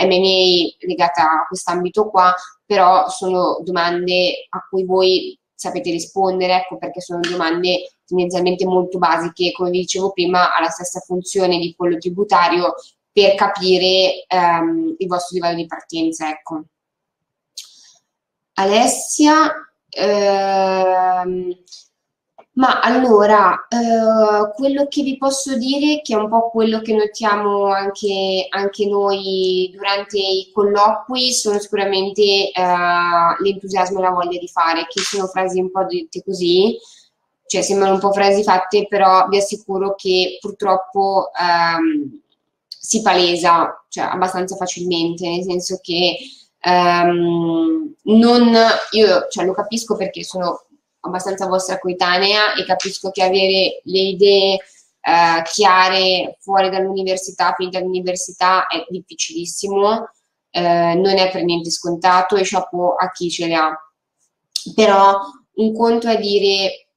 M&A legata a quest'ambito qua, però sono domande a cui voi sapete rispondere, ecco perché sono domande tendenzialmente molto basiche, come vi dicevo prima, ha la stessa funzione di quello tributario per capire il vostro livello di partenza, ecco. Alessia... ma allora quello che vi posso dire, che è un po' quello che notiamo anche noi durante i colloqui, sono sicuramente l'entusiasmo e la voglia di fare, che sono frasi un po' dette così, cioè sembrano un po' frasi fatte, però vi assicuro che purtroppo si palesa, cioè, abbastanza facilmente, nel senso che io lo capisco perché sono abbastanza vostra coetanea e capisco che avere le idee chiare fuori dall'università, fin dall'università, è difficilissimo, non è per niente scontato e chapeau a chi ce le ha. Però un conto è dire,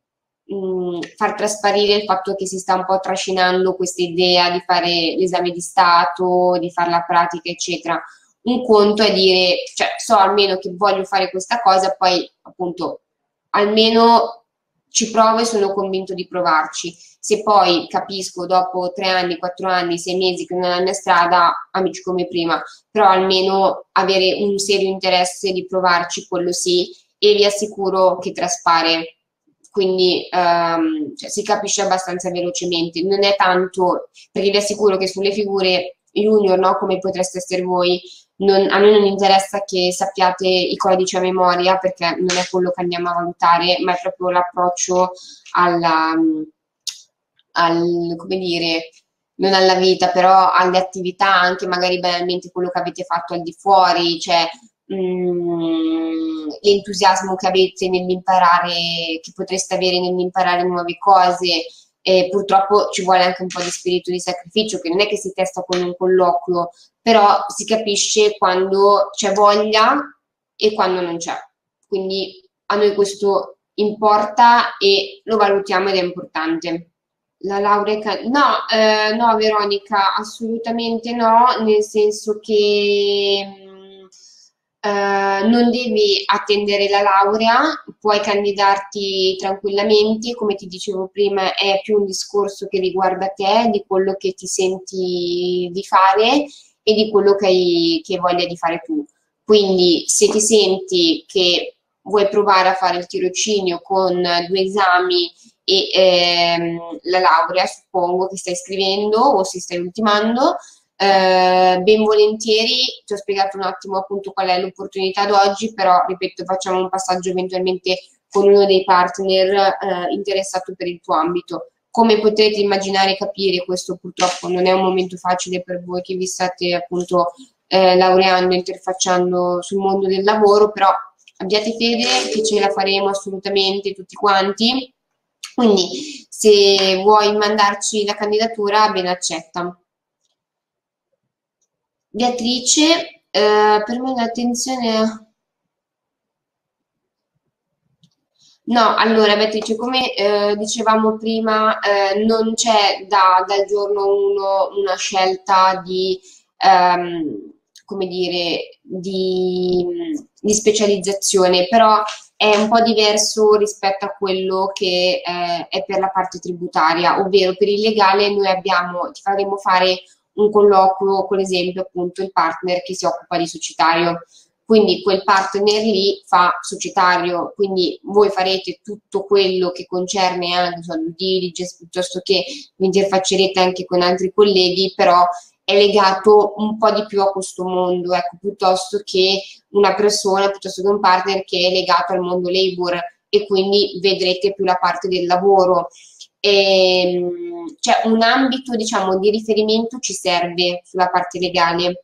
far trasparire il fatto che si sta un po' trascinando questa idea di fare l'esame di Stato, di fare la pratica, eccetera. Un conto è dire, cioè, so almeno che voglio fare questa cosa, poi appunto almeno ci provo e sono convinto di provarci. Se poi capisco dopo 3 anni, 4 anni, 6 mesi che non è la mia strada, amici come prima, però almeno avere un serio interesse di provarci, quello sì, e vi assicuro che traspare. Quindi si capisce abbastanza velocemente, non è tanto, perché vi assicuro che sulle figure junior, no, come potreste essere voi, a noi non interessa che sappiate i codici a memoria, perché non è quello che andiamo a valutare, ma è proprio l'approccio come dire, non alla vita, però alle attività, anche magari banalmente quello che avete fatto al di fuori, cioè l'entusiasmo che avete nell'imparare, che potreste avere nell'imparare nuove cose. E purtroppo ci vuole anche un po' di spirito di sacrificio, che non è che si testa con un colloquio, però si capisce quando c'è voglia e quando non c'è. Quindi a noi questo importa e lo valutiamo ed è importante. La laurea... No, no Veronica, assolutamente no, nel senso che... non devi attendere la laurea, puoi candidarti tranquillamente, come ti dicevo prima è più un discorso che riguarda te, di quello che ti senti di fare e di quello che hai voglia di fare tu. Quindi se ti senti che vuoi provare a fare il tirocinio con 2 esami e la laurea, suppongo che stai scrivendo o se stai ultimando, ben volentieri. Ti ho spiegato un attimo appunto qual è l'opportunità ad oggi, però ripeto, facciamo un passaggio eventualmente con uno dei partner interessato per il tuo ambito. Come potrete immaginare e capire, questo purtroppo non è un momento facile per voi che vi state appunto laureando, interfacciando sul mondo del lavoro, però abbiate fede che ce la faremo assolutamente tutti quanti, quindi se vuoi mandarci la candidatura ben accetta. Beatrice, Per me l'attenzione... No, allora Beatrice, come dicevamo prima, non c'è dal giorno 1 una scelta di, come dire, di specializzazione, però è un po' diverso rispetto a quello che è per la parte tributaria, ovvero per il legale noi ti faremo fare un colloquio con l'esempio appunto il partner che si occupa di societario. Quindi quel partner lì fa societario, quindi voi farete tutto quello che concerne anche due diligence, piuttosto che vi interfaccerete anche con altri colleghi, però è legato un po' di più a questo mondo, ecco, piuttosto che una persona, piuttosto che un partner che è legato al mondo labor, e quindi vedrete più la parte del lavoro. Cioè un ambito, diciamo, di riferimento ci serve sulla parte legale,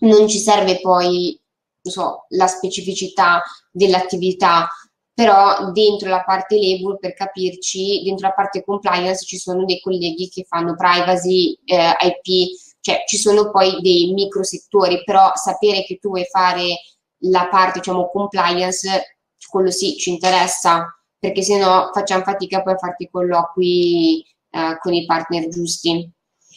non ci serve poi... non so, la specificità dell'attività, però dentro la parte labor, per capirci, dentro la parte compliance ci sono dei colleghi che fanno privacy, IP, cioè ci sono poi dei micro settori, però sapere che tu vuoi fare la parte, diciamo, compliance, quello sì, ci interessa, perché se no facciamo fatica poi a farti i colloqui con i partner giusti.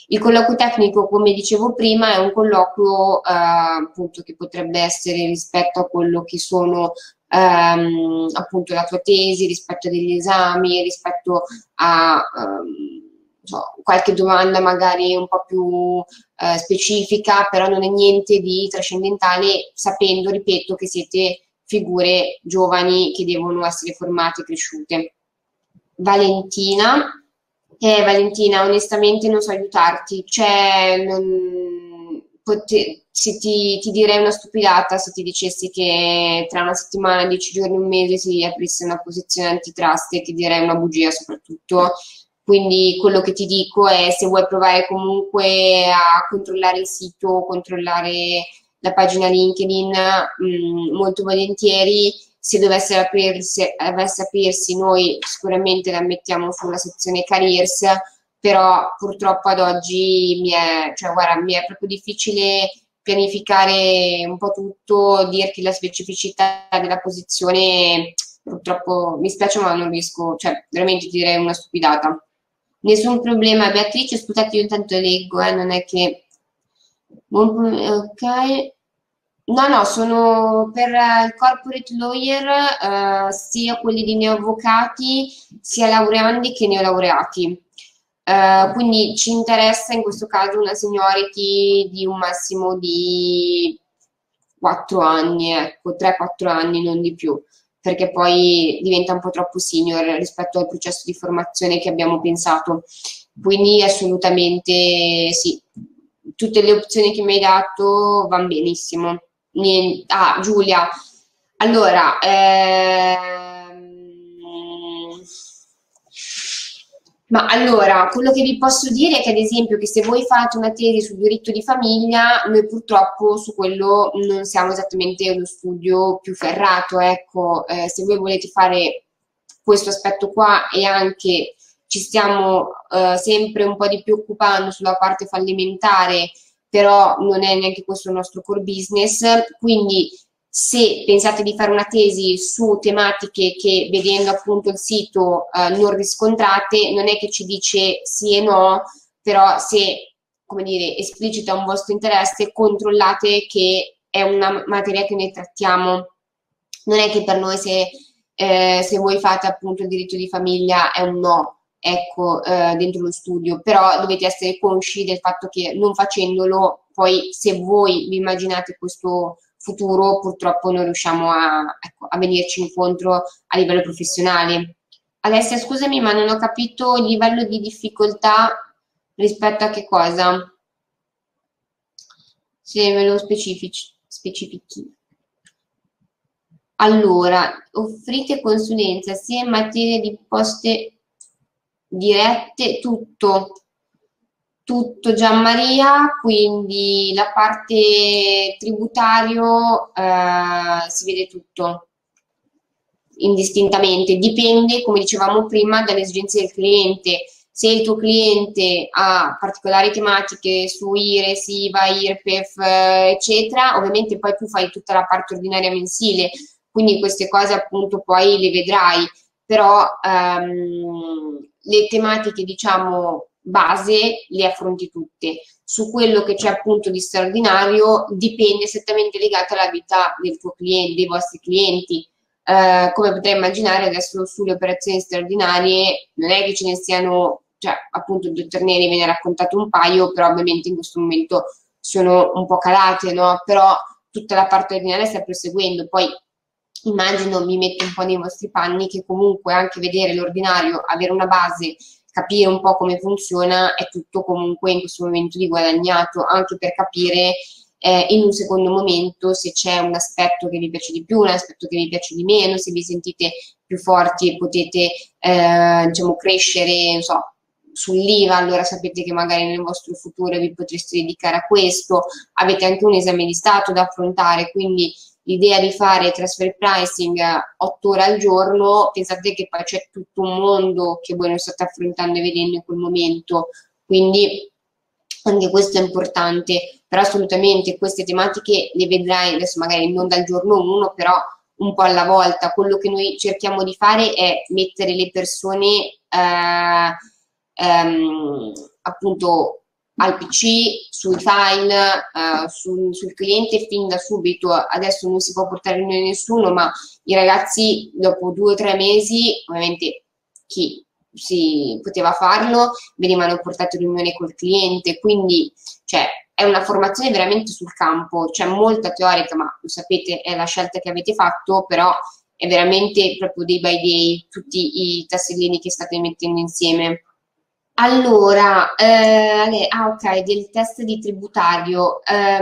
Il colloquio tecnico, come dicevo prima, è un colloquio appunto che potrebbe essere rispetto a quello che sono appunto la tua tesi, rispetto a degli esami, rispetto a so, qualche domanda magari un po' più specifica, però non è niente di trascendentale, sapendo, ripeto, che siete figure giovani che devono essere formate e cresciute. Valentina. Valentina, onestamente non so aiutarti, cioè ti direi una stupidata se ti dicessi che tra una settimana, 10 giorni, un mese si aprisse una posizione antitrust, e ti direi una bugia soprattutto. Quindi quello che ti dico è, se vuoi provare comunque a controllare il sito, controllare la pagina LinkedIn, molto volentieri. Se dovesse aprirsi, noi sicuramente la mettiamo sulla sezione careers, però purtroppo ad oggi mi è proprio difficile pianificare un po' tutto, dirti la specificità della posizione, purtroppo mi spiace ma non riesco, cioè veramente ti direi una stupidata. Nessun problema Beatrice, scusate io intanto leggo, non è che... Ok... No, sono per il corporate lawyer, sia quelli di neoavvocati, sia laureandi che neolaureati. Quindi ci interessa in questo caso una seniority di un massimo di 4 anni, ecco, 3-4 anni, non di più, perché poi diventa un po' troppo senior rispetto al processo di formazione che abbiamo pensato. Quindi assolutamente sì, tutte le opzioni che mi hai dato vanno benissimo. Ah, Giulia, allora, quello che vi posso dire è che, ad esempio, che se voi fate una tesi sul diritto di famiglia, noi purtroppo su quello non siamo esattamente lo studio più ferrato, ecco, se voi volete fare questo aspetto qua e anche... ci stiamo sempre un po' di più occupando sulla parte fallimentare, però non è neanche questo il nostro core business, quindi se pensate di fare una tesi su tematiche che vedendo appunto il sito non riscontrate, non è che ci dice sì e no, però se, come dire, esplicita un vostro interesse, controllate che è una materia che noi trattiamo. Non è che per noi se voi fate appunto il diritto di famiglia è un no, ecco, dentro lo studio, però dovete essere consci del fatto che non facendolo, poi se voi vi immaginate questo futuro, purtroppo non riusciamo a venirci incontro a livello professionale. Alessia, scusami, ma non ho capito il livello di difficoltà rispetto a che cosa? Se me lo specifichi. Allora, offrite consulenza sia in materia di poste dirette, tutto Gianmaria, quindi la parte tributario si vede tutto indistintamente, dipende come dicevamo prima dalle esigenze del cliente, se il tuo cliente ha particolari tematiche su IRES, IVA, IRPEF, eccetera, ovviamente poi tu fai tutta la parte ordinaria mensile, quindi queste cose appunto poi le vedrai, però le tematiche, diciamo, base le affronti tutte. Su quello che c'è appunto di straordinario dipende, strettamente legato alla vita del tuo cliente, dei vostri clienti. Come potrai immaginare, adesso sulle operazioni straordinarie non è che ce ne siano, cioè appunto il dottor Neri me ne ha raccontato un paio, però ovviamente in questo momento sono un po' calate, no? Però tutta la parte ordinaria sta proseguendo. Poi immagino, mi metto un po' nei vostri panni, che comunque anche vedere l'ordinario, avere una base, capire un po' come funziona, è tutto comunque in questo momento di guadagnato, anche per capire in un secondo momento se c'è un aspetto che vi piace di più, un aspetto che vi piace di meno, se vi sentite più forti e potete diciamo crescere, non so, sull'IVA, allora sapete che magari nel vostro futuro vi potreste dedicare a questo, avete anche un esame di Stato da affrontare, quindi l'idea di fare transfer pricing 8 ore al giorno, pensate che poi c'è tutto un mondo che voi non state affrontando e vedendo in quel momento, quindi anche questo è importante. Però assolutamente queste tematiche le vedrai, adesso magari non dal giorno 1, però un po' alla volta. Quello che noi cerchiamo di fare è mettere le persone appunto al PC, sui file, sul cliente fin da subito. Adesso non si può portare in nessuno, ma i ragazzi dopo 2 o 3 mesi, ovviamente chi si poteva farlo, venivano portati in riunione col cliente, quindi cioè, è una formazione veramente sul campo, c'è molta teorica, ma lo sapete, è la scelta che avete fatto, però è veramente proprio day by day, tutti i tassellini che state mettendo insieme. Allora, ok, del test di tributario, la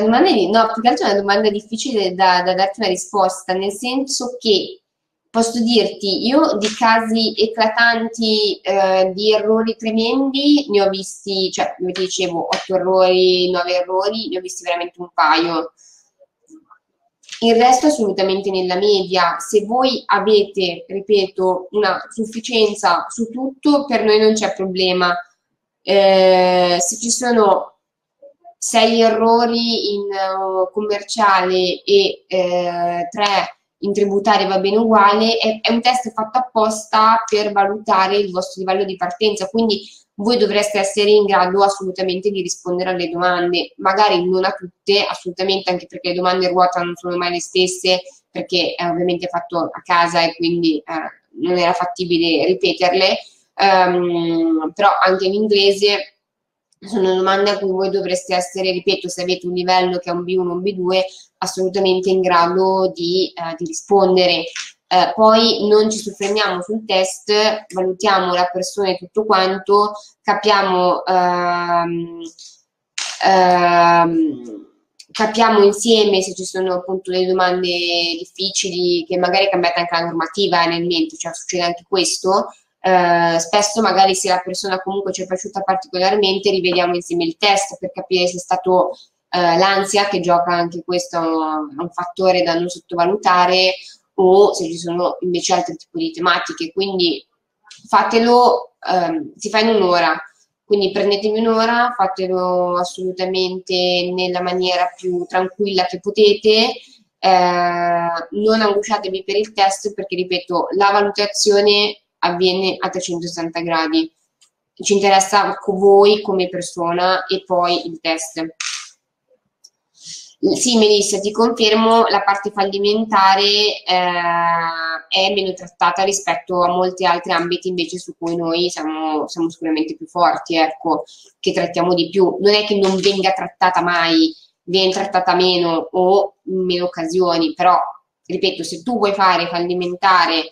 domanda è, no, più che altro è una domanda difficile da darti una risposta, nel senso che posso dirti, io di casi eclatanti di errori tremendi ne ho visti, cioè, come ti dicevo, 8 errori, 9 errori, ne ho visti veramente un paio. Il resto assolutamente nella media. Se voi avete, ripeto, una sufficienza su tutto, per noi non c'è problema. Se ci sono 6 errori in commerciale e 3 in tributario va bene uguale, è un test fatto apposta per valutare il vostro livello di partenza, quindi voi dovreste essere in grado assolutamente di rispondere alle domande, magari non a tutte, assolutamente, anche perché le domande ruotano, non sono mai le stesse, perché ovviamente è fatto a casa e quindi non era fattibile ripeterle, però anche in inglese sono domande a cui voi dovreste essere, ripeto, se avete un livello che è un B1 o un B2, assolutamente in grado di rispondere. Poi non ci soffermiamo sul test, valutiamo la persona e tutto quanto, capiamo insieme se ci sono appunto delle domande difficili, che magari è cambiata anche la normativa nel mente, cioè succede anche questo. Spesso magari se la persona comunque ci è piaciuta particolarmente rivediamo insieme il test per capire se è stato l'ansia, che gioca anche questo, un fattore da non sottovalutare, o se ci sono invece altri tipi di tematiche, quindi fatelo, si fa in un'ora, quindi prendetevi un'ora, fatelo assolutamente nella maniera più tranquilla che potete. Non angosciatevi per il test, perché ripeto, la valutazione avviene a 360 gradi, ci interessa voi come persona e poi il test. Sì, Melissa, ti confermo, la parte fallimentare è meno trattata rispetto a molti altri ambiti invece su cui noi siamo sicuramente più forti, ecco, che trattiamo di più. Non è che non venga trattata mai, viene trattata meno o in meno occasioni, però, ripeto, se tu vuoi fare fallimentare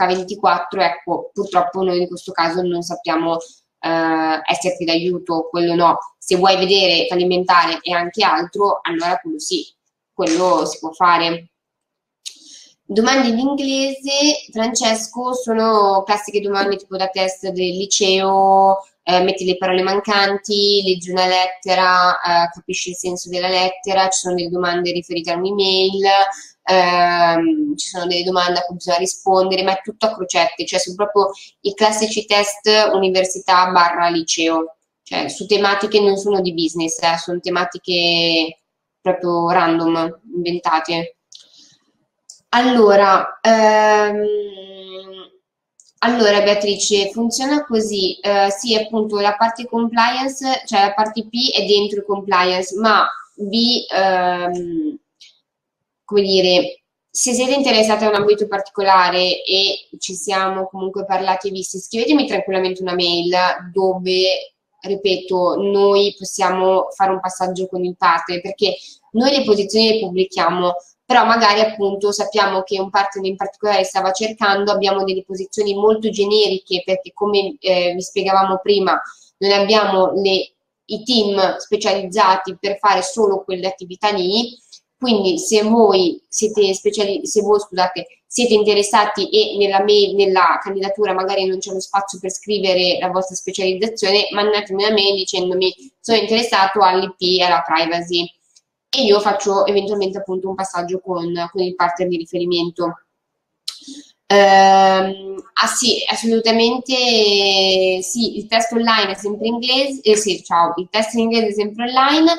H24, ecco, purtroppo noi in questo caso non sappiamo esserti d'aiuto, quello no. Se vuoi vedere fallimentare e anche altro, allora quello sì, quello si può fare. Domande in inglese, Francesco, sono classiche domande tipo da test del liceo, metti le parole mancanti, leggi una lettera, capisci il senso della lettera, ci sono delle domande riferite a un'email, ci sono delle domande a cui bisogna rispondere, ma è tutto a crocette, cioè sono proprio i classici test università barra liceo, cioè su tematiche non sono di business, sono tematiche proprio random, inventate. Allora, Beatrice, funziona così, sì, appunto la parte compliance, cioè la parte P è dentro il compliance, ma B, come dire, se siete interessati a un ambito particolare e ci siamo comunque parlati e visti, scrivetemi tranquillamente una mail dove, ripeto, noi possiamo fare un passaggio con il partner, perché noi le posizioni le pubblichiamo, però magari appunto sappiamo che un partner in particolare stava cercando, abbiamo delle posizioni molto generiche, perché come vi spiegavamo prima, non abbiamo i team specializzati per fare solo quelle attività lì, quindi se voi siete siete interessati e nella candidatura magari non c'è lo spazio per scrivere la vostra specializzazione, mandatemi una mail dicendomi sono interessato all'IP e alla privacy. E io faccio eventualmente appunto un passaggio con il partner di riferimento. Ah sì, assolutamente sì, il test online è sempre inglese, sì, ciao, il test in inglese è sempre online.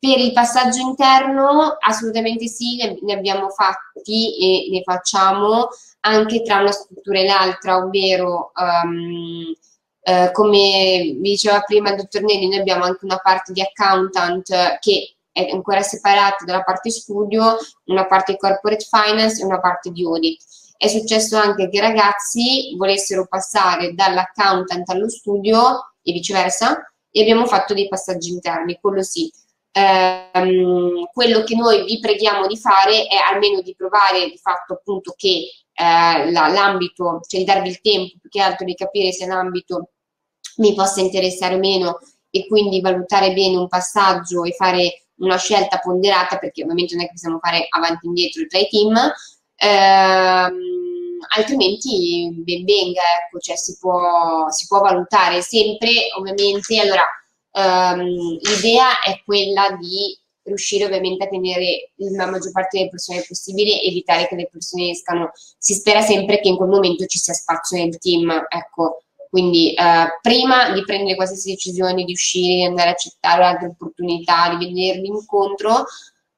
Per il passaggio interno assolutamente sì, ne abbiamo fatti e ne facciamo anche tra una struttura e l'altra, ovvero come vi diceva prima il dottor Neri, noi abbiamo anche una parte di accountant che è ancora separata dalla parte studio, una parte corporate finance e una parte di audit. È successo anche che ragazzi volessero passare dall'accountant allo studio e viceversa, e abbiamo fatto dei passaggi interni, quello sì. Quello che noi vi preghiamo di fare è almeno di provare di fatto appunto che l'ambito, cioè di darvi il tempo più che altro di capire se l'ambito mi possa interessare o meno, e quindi valutare bene un passaggio e fare una scelta ponderata, perché ovviamente non è che possiamo fare avanti e indietro tra i team, altrimenti ben venga, ecco, cioè si può valutare sempre, ovviamente. Allora l'idea è quella di riuscire ovviamente a tenere la maggior parte delle persone possibile, evitare che le persone escano, si spera sempre che in quel momento ci sia spazio nel team, ecco, quindi prima di prendere qualsiasi decisione, di uscire, di andare a accettare altre opportunità, di vedervi incontro,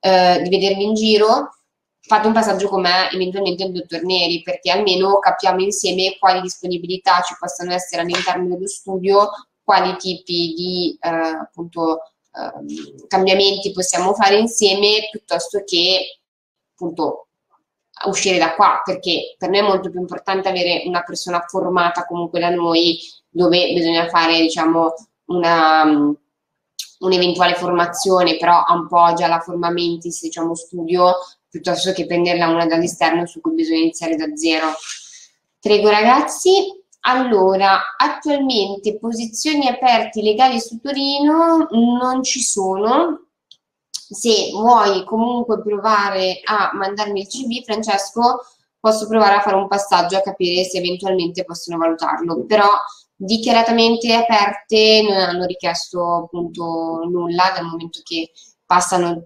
di vedervi in giro, fate un passaggio con me, eventualmente il dottor Neri, perché almeno capiamo insieme quali disponibilità ci possano essere all'interno dello studio, quali tipi di cambiamenti possiamo fare insieme, piuttosto che appunto uscire da qua, perché per noi è molto più importante avere una persona formata comunque da noi, dove bisogna fare diciamo un'eventuale formazione, però un po' già la forma mentis, diciamo studio, piuttosto che prenderla una dall'esterno su cui bisogna iniziare da zero. Prego ragazzi. Allora, attualmente posizioni aperte legali su Torino non ci sono. Se vuoi comunque provare a mandarmi il CV, Francesco, posso provare a fare un passaggio a capire se eventualmente possono valutarlo, però dichiaratamente aperte non hanno richiesto appunto nulla, dal momento che passano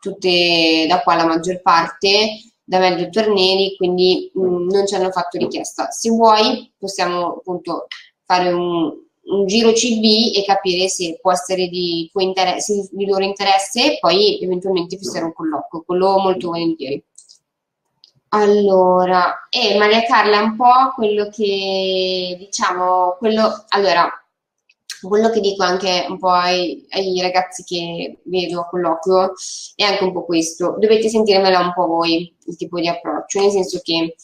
tutte da qua la maggior parte, da me il dottor Neri, quindi non ci hanno fatto richiesta. Se vuoi possiamo appunto fare un giro CV e capire se può essere di loro interesse, e poi eventualmente fissare un colloquio, quello molto volentieri. Allora, Maria Carla, un po' quello che diciamo, quello che dico anche un po' ai ragazzi che vedo a colloquio è anche un po' questo. Dovete sentirmela un po' voi, il tipo di approccio, nel senso che,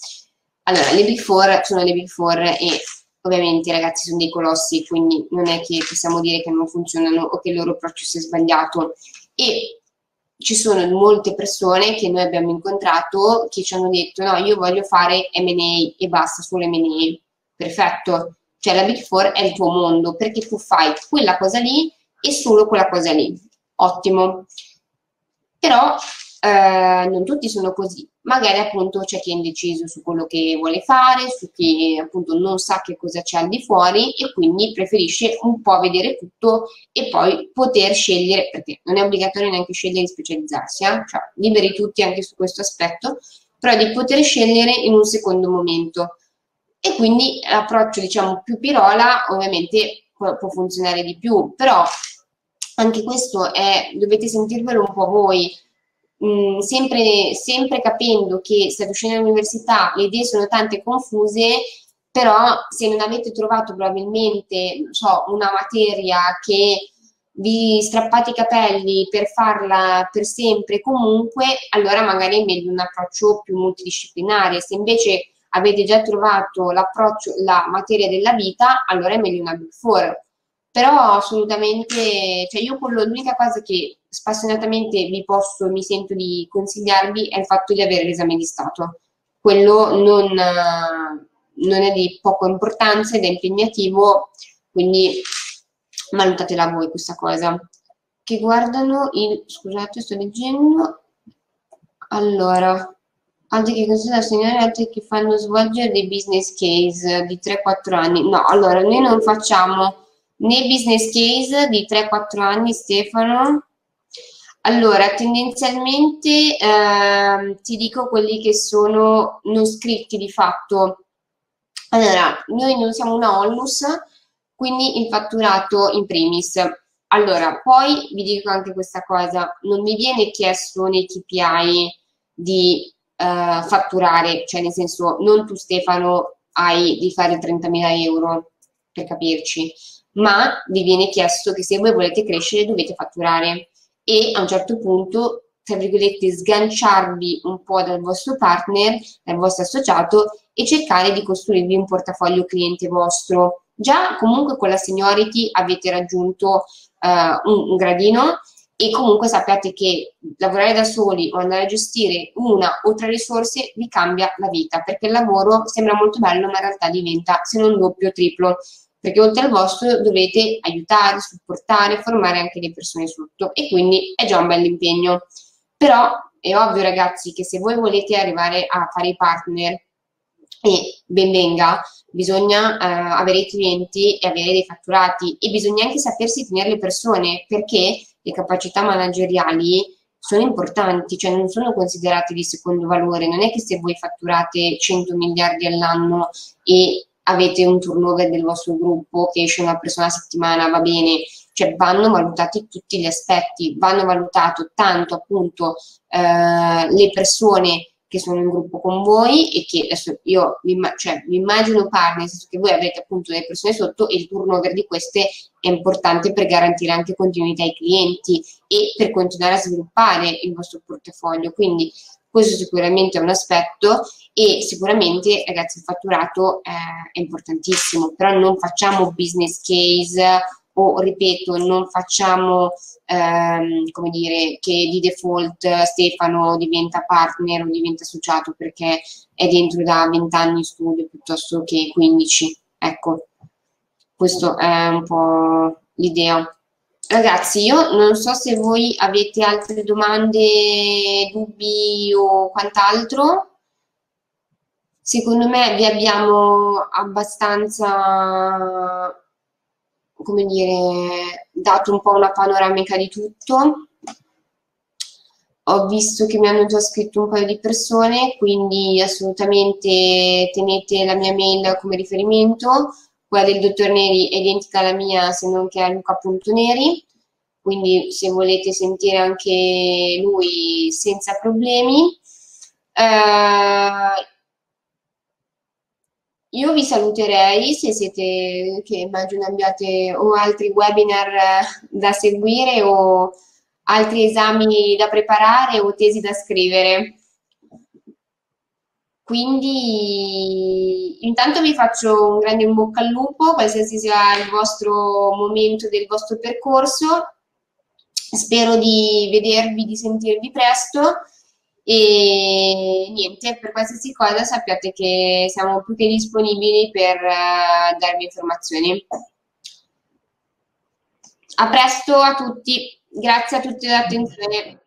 allora, le Big Four sono le Big Four e ovviamente i ragazzi sono dei colossi, quindi non è che possiamo dire che non funzionano o che il loro approccio sia sbagliato. E ci sono molte persone che noi abbiamo incontrato che ci hanno detto no, io voglio fare M&A e basta, solo M&A. Perfetto. Cioè la Big Four è il tuo mondo, perché tu fai quella cosa lì e solo quella cosa lì. Ottimo. Però non tutti sono così, magari appunto c'è chi è indeciso su quello che vuole fare, su chi appunto non sa che cosa c'è al di fuori e quindi preferisce un po' vedere tutto e poi poter scegliere, perché non è obbligatorio neanche scegliere di specializzarsi, cioè liberi tutti anche su questo aspetto, però di poter scegliere in un secondo momento. E quindi l'approccio, diciamo, più Pirola ovviamente può funzionare di più, però anche questo è, dovete sentirvelo un po' voi, sempre capendo che state uscendo dall'università, le idee sono tante, confuse, però se non avete trovato probabilmente, non so, una materia che vi strappate i capelli per farla per sempre comunque, allora magari è meglio un approccio più multidisciplinare. Se invece avete già trovato l'approccio, la materia della vita, allora è meglio una Big Four. Però assolutamente, cioè io l'unica cosa che spassionatamente mi sento di consigliarvi è il fatto di avere l'esame di Stato. Quello non è di poca importanza ed è impegnativo, quindi valutatela voi questa cosa. Che guardano il... Scusate, sto leggendo. Allora... altri che consiglio da segnare, altri che fanno svolgere dei business case di 3-4 anni. No, allora, noi non facciamo né business case di 3-4 anni, Stefano. Allora, tendenzialmente ti dico quelli che sono non scritti di fatto. Allora, noi non siamo una onlus, quindi il fatturato in primis. Allora, poi vi dico anche questa cosa, non mi viene chiesto nei KPI di... fatturare, cioè nel senso non tu Stefano hai di fare 30.000 euro per capirci, ma vi viene chiesto che se voi volete crescere dovete fatturare e a un certo punto, tra virgolette, sganciarvi un po' dal vostro partner, dal vostro associato e cercare di costruirvi un portafoglio cliente vostro. Già comunque con la seniority avete raggiunto un gradino. E comunque sappiate che lavorare da soli o andare a gestire una o tre risorse vi cambia la vita, perché il lavoro sembra molto bello, ma in realtà diventa se non doppio, triplo, perché oltre al vostro dovete aiutare, supportare, formare anche le persone sotto e quindi è già un bel impegno. Però è ovvio ragazzi che se voi volete arrivare a fare i partner, e ben venga, bisogna avere i clienti e avere dei fatturati e bisogna anche sapersi tenere le persone, perché le capacità manageriali sono importanti, cioè non sono considerate di secondo valore, non è che se voi fatturate 100 miliardi all'anno e avete un turnover del vostro gruppo che esce una persona a settimana va bene, cioè vanno valutati tutti gli aspetti, vanno valutato tanto appunto le persone che sono in gruppo con voi e che adesso io mi immagino nel senso che voi avete appunto delle persone sotto e il turnover di queste è importante per garantire anche continuità ai clienti e per continuare a sviluppare il vostro portafoglio, quindi questo sicuramente è un aspetto e sicuramente ragazzi il fatturato è importantissimo, però non facciamo business case o ripeto non facciamo come dire che di default Stefano diventa partner o diventa associato perché è dentro da 20 anni in studio piuttosto che 15, ecco, questo è un po' l'idea. Ragazzi io non so se voi avete altre domande, dubbi o quant'altro, secondo me vi abbiamo abbastanza, come dire, dato un po' una panoramica di tutto. Ho visto che mi hanno già scritto un paio di persone, quindi assolutamente tenete la mia mail come riferimento, quella del dottor Neri è identica alla mia, se non che è luca.neri, quindi se volete sentire anche lui senza problemi. Io vi saluterei, se siete, che immagino abbiate o altri webinar da seguire o altri esami da preparare o tesi da scrivere. Quindi intanto vi faccio un grande in bocca al lupo, qualsiasi sia il vostro momento del vostro percorso. Spero di vedervi, di sentirvi presto. E niente, per qualsiasi cosa sappiate che siamo più che disponibili per darvi informazioni. A presto a tutti, grazie a tutti dell'attenzione.